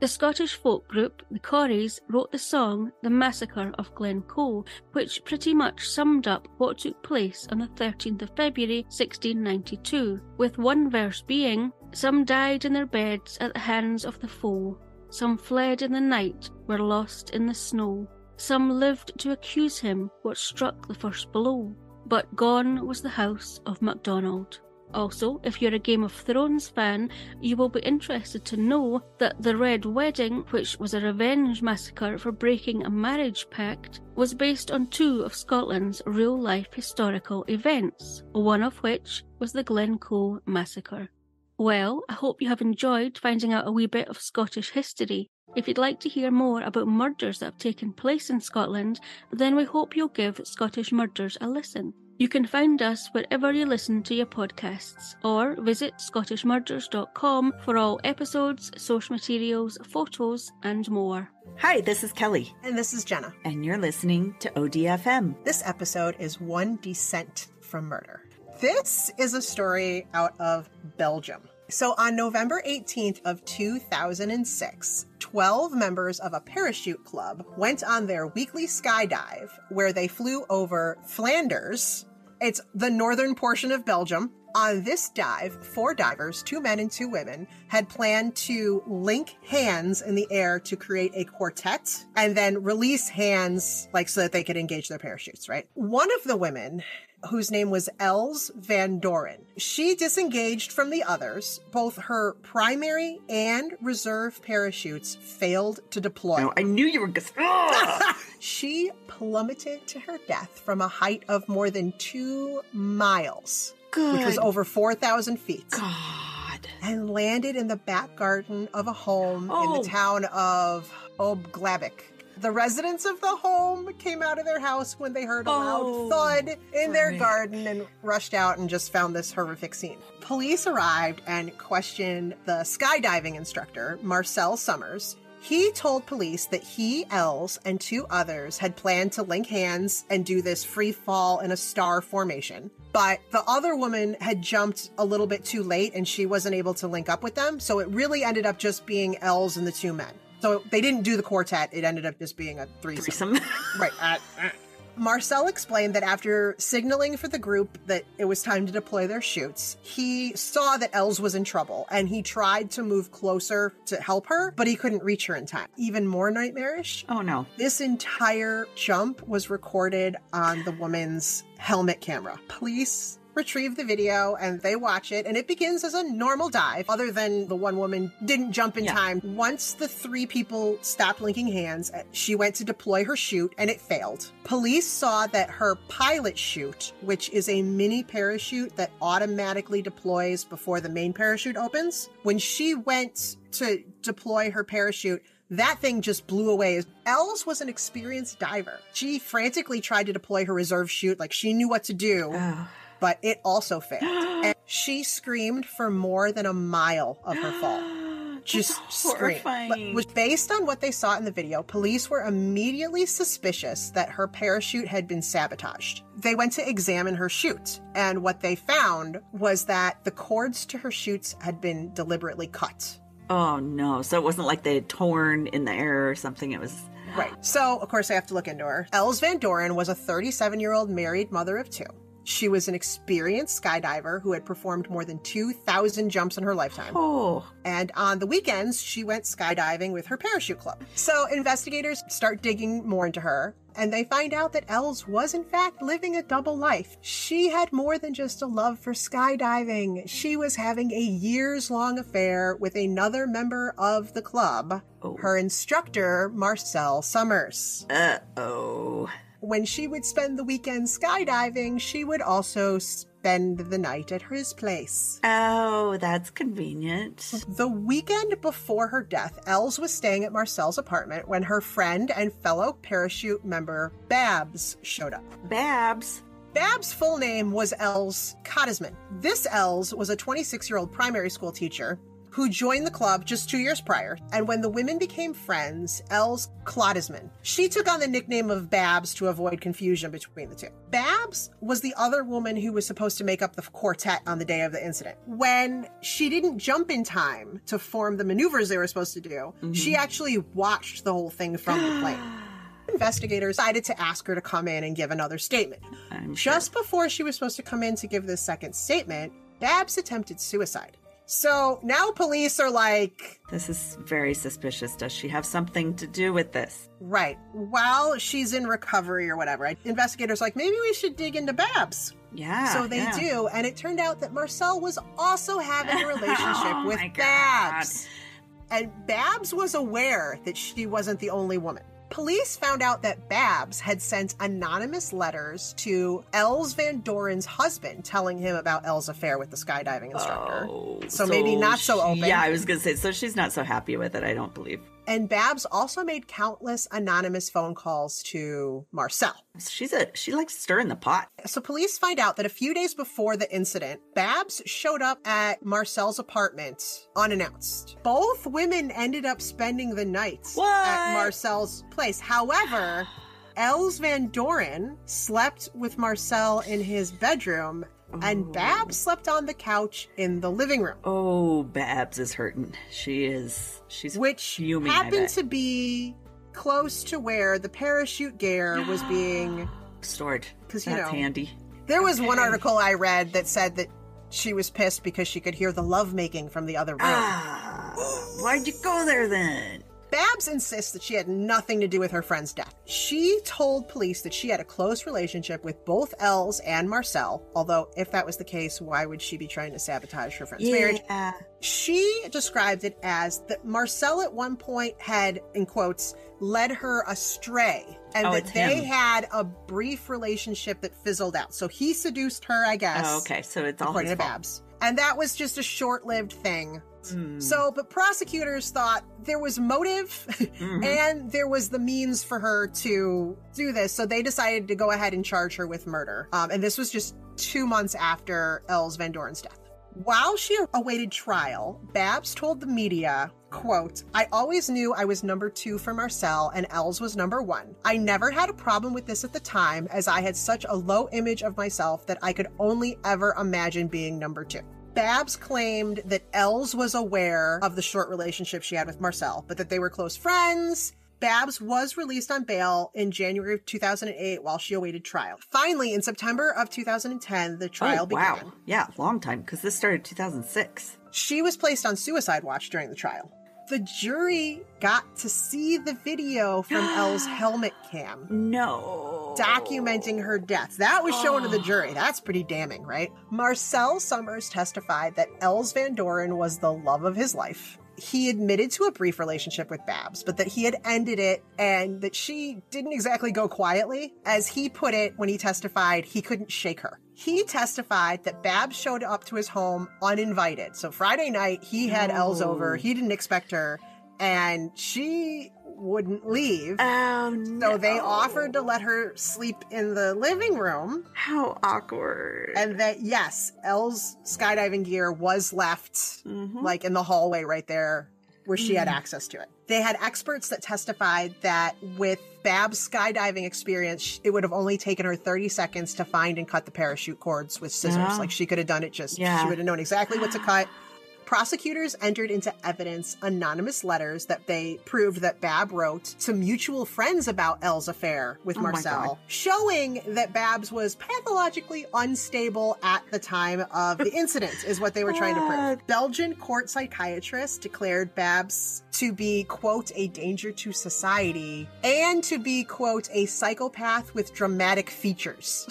The Scottish folk group, the Cories, wrote the song The Massacre of Glen Coe, which pretty much summed up what took place on the thirteenth of February sixteen ninety-two, with one verse being, "Some died in their beds at the hands of the foe, some fled in the night, were lost in the snow. Some lived to accuse him what struck the first blow, but gone was the house of MacDonald." Also, if you're a Game of Thrones fan, you will be interested to know that the Red Wedding, which was a revenge massacre for breaking a marriage pact, was based on two of Scotland's real-life historical events, one of which was the Glen Coe massacre. Well, I hope you have enjoyed finding out a wee bit of Scottish history. If you'd like to hear more about murders that have taken place in Scotland, then we hope you'll give Scottish Murders a listen. You can find us wherever you listen to your podcasts, or visit Scottish Murders dot com for all episodes, source materials, photos and more. Hi, this is Kelly. And this is Jenna. And you're listening to O D F M. This episode is One Descent from Murder. This is a story out of Belgium. So on November eighteenth of two thousand six, twelve members of a parachute club went on their weekly skydive where they flew over Flanders. It's the northern portion of Belgium. On this dive, four divers, two men and two women, had planned to link hands in the air to create a quartet and then release hands, like so that they could engage their parachutes, right? One of the women whose name was Els Van Doren. She disengaged from the others. Both her primary and reserve parachutes failed to deploy. No, I knew you were just... She plummeted to her death from a height of more than two miles, Good. which was over four thousand feet. God. And landed in the back garden of a home oh. in the town of Obglabic. The residents of the home came out of their house when they heard a oh, loud thud in their right. garden and rushed out and just found this horrific scene. Police arrived and questioned the skydiving instructor, Marcel Summers. He told police that he, Els, and two others had planned to link hands and do this free fall in a star formation. But the other woman had jumped a little bit too late and she wasn't able to link up with them. So it really ended up just being Els and the two men. So they didn't do the quartet. It ended up just being a threesome. threesome. Right. Uh, uh. Marcel explained that after signaling for the group that it was time to deploy their chutes, he saw that Els was in trouble and he tried to move closer to help her, but he couldn't reach her in time. Even more nightmarish. Oh, no. This entire jump was recorded on the woman's helmet camera. Police retrieve the video and they watch it, and it begins as a normal dive, other than the one woman didn't jump in yeah. time. Once the three people stopped linking hands, she went to deploy her chute and it failed. Police saw that her pilot chute, which is a mini parachute that automatically deploys before the main parachute opens, when she went to deploy her parachute, that thing just blew away. Els was an experienced diver. She frantically tried to deploy her reserve chute, like she knew what to do. Oh. But it also failed. And she screamed for more than a mile of her fall. Just horrifying. But based on what they saw in the video, police were immediately suspicious that her parachute had been sabotaged. They went to examine her chute, and what they found was that the cords to her chutes had been deliberately cut. Oh, no. So it wasn't like they had torn in the air or something. It was... Right. So, of course, I have to look into her. Els Van Doren was a thirty-seven-year-old married mother of two. She was an experienced skydiver who had performed more than two thousand jumps in her lifetime. Oh. And on the weekends, she went skydiving with her parachute club. So investigators start digging more into her, and they find out that Els was, in fact, living a double life. She had more than just a love for skydiving. She was having a years-long affair with another member of the club, oh. her instructor, Marcel Summers. Uh-oh. When she would spend the weekend skydiving, she would also spend the night at his place. Oh, that's convenient. The weekend before her death, Els was staying at Marcel's apartment when her friend and fellow parachute member, Babs, showed up. Babs? Babs' full name was Els Kottesman. This Els was a twenty-six-year-old primary school teacher who joined the club just two years prior. And when the women became friends, Els Klottesman. She took on the nickname of Babs to avoid confusion between the two. Babs was the other woman who was supposed to make up the quartet on the day of the incident. When she didn't jump in time to form the maneuvers they were supposed to do, mm-hmm. she actually watched the whole thing from the plane. Investigators decided to ask her to come in and give another statement. I'm just sure. before she was supposed to come in to give this second statement, Babs attempted suicide. So now police are like... This is very suspicious. Does she have something to do with this? Right. While she's in recovery or whatever, investigators are like, maybe we should dig into Babs. Yeah. So they yeah. do. And it turned out that Marcel was also having a relationship oh with Babs. God. And Babs was aware that she wasn't the only woman. Police found out that Babs had sent anonymous letters to Els Van Doren's husband telling him about Els' affair with the skydiving instructor. Oh, so, so maybe not so open. Yeah, I was going to say, so she's not so happy with it, I don't believe. And Babs also made countless anonymous phone calls to Marcel. She's a she likes stirring the pot. So police find out that a few days before the incident, Babs showed up at Marcel's apartment unannounced. Both women ended up spending the night what? at Marcel's place. However, Els Van Doren slept with Marcel in his bedroom. Ooh. And Babs slept on the couch in the living room. Oh, Babs is hurting. She is. She's Which fuming, happened to be close to where the parachute gear was being stored. Because you know, handy. There was okay. one article I read that said that she was pissed because she could hear the lovemaking from the other room. Ah, why'd you go there then? Babs insists that she had nothing to do with her friend's death. She told police that she had a close relationship with both Els and Marcel, although if that was the case, why would she be trying to sabotage her friend's yeah. marriage? She described it as that Marcel at one point had, in quotes, led her astray, and oh, that they him. had a brief relationship that fizzled out. So he seduced her, I guess. Oh, okay. So it's all according his to fault. Babs. And that was just a short-lived thing. Mm. So, but prosecutors thought there was motive mm-hmm. and there was the means for her to do this. So they decided to go ahead and charge her with murder. Um, and this was just two months after Els Van Doren's death. While she awaited trial, Babs told the media, quote, "I always knew I was number two for Marcel and Els was number one. I never had a problem with this at the time, as I had such a low image of myself that I could only ever imagine being number two." Babs claimed that Els was aware of the short relationship she had with Marcel, but that they were close friends. Babs was released on bail in January of two thousand eight while she awaited trial. Finally, in September of two thousand ten, the trial oh, wow. began. Wow. Yeah, long time, because this started two thousand six. She was placed on suicide watch during the trial. The jury got to see the video from Elle's helmet cam. No. Documenting her death. That was shown oh. to the jury. That's pretty damning, right? Marcel Summers testified that Els Van Doren was the love of his life. He admitted to a brief relationship with Babs, but that he had ended it and that she didn't exactly go quietly. As he put it when he testified, he couldn't shake her. He testified that Babs showed up to his home uninvited. So Friday night, he had oh. Els over. He didn't expect her, and she wouldn't leave. Oh, no. So they offered to let her sleep in the living room. How awkward. And that, yes, Els' skydiving gear was left, mm-hmm. like, in the hallway right there where she mm-hmm. had access to it. They had experts that testified that with Babs' skydiving experience, it would have only taken her thirty seconds to find and cut the parachute cords with scissors. Yeah. Like, she could have done it just, yeah. she would have known exactly what to cut. Prosecutors entered into evidence anonymous letters that they proved that Bab wrote to mutual friends about Elle's affair with oh Marcel, showing that Babs was pathologically unstable at the time of the incident, is what they were trying to prove. Belgian court psychiatrists declared Babs to be, quote, "a danger to society," and to be, quote, "a psychopath with dramatic features."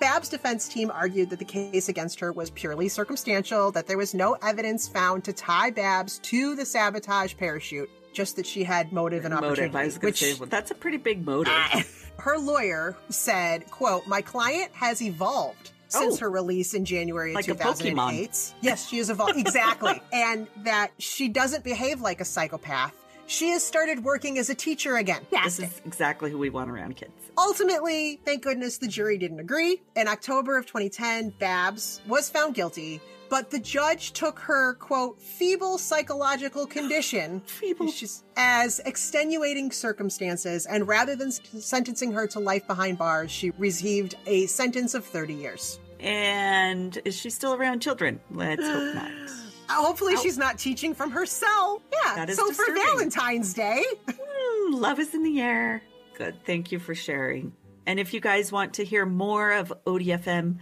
Babs' defense team argued that the case against her was purely circumstantial, that there was no evidence found to tie Babs to the sabotage parachute, just that she had motive and motive, opportunity. I was which, say, well, that's a pretty big motive. Uh, her lawyer said, quote, "My client has evolved since oh, her release in January of like two thousand eight. A yes, she has evolved. Exactly. And that she doesn't behave like a psychopath. She has started working as a teacher again. Yes. This is exactly who we want around kids. Ultimately, thank goodness the jury didn't agree. In October of twenty ten, Babs was found guilty, but the judge took her, quote, "feeble psychological condition" feeble. as extenuating circumstances, and rather than sentencing her to life behind bars, she received a sentence of thirty years. And is she still around children? Let's hope not. Hopefully oh. she's not teaching from her cell. Yeah. That is so disturbing. For Valentine's Day. Mm, love is in the air. Good. Thank you for sharing. And if you guys want to hear more of O D F M,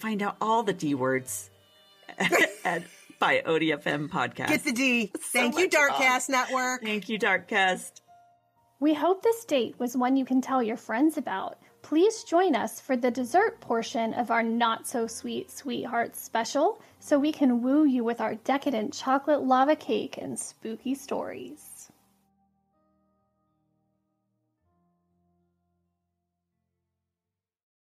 find out all the D words at, by O D F M podcast. Get the D. So Thank you, Darkcast Network. Thank you, Darkcast. We hope this date was one you can tell your friends about. Please join us for the dessert portion of our Not-So-Sweet Sweethearts special so we can woo you with our decadent chocolate lava cake and spooky stories.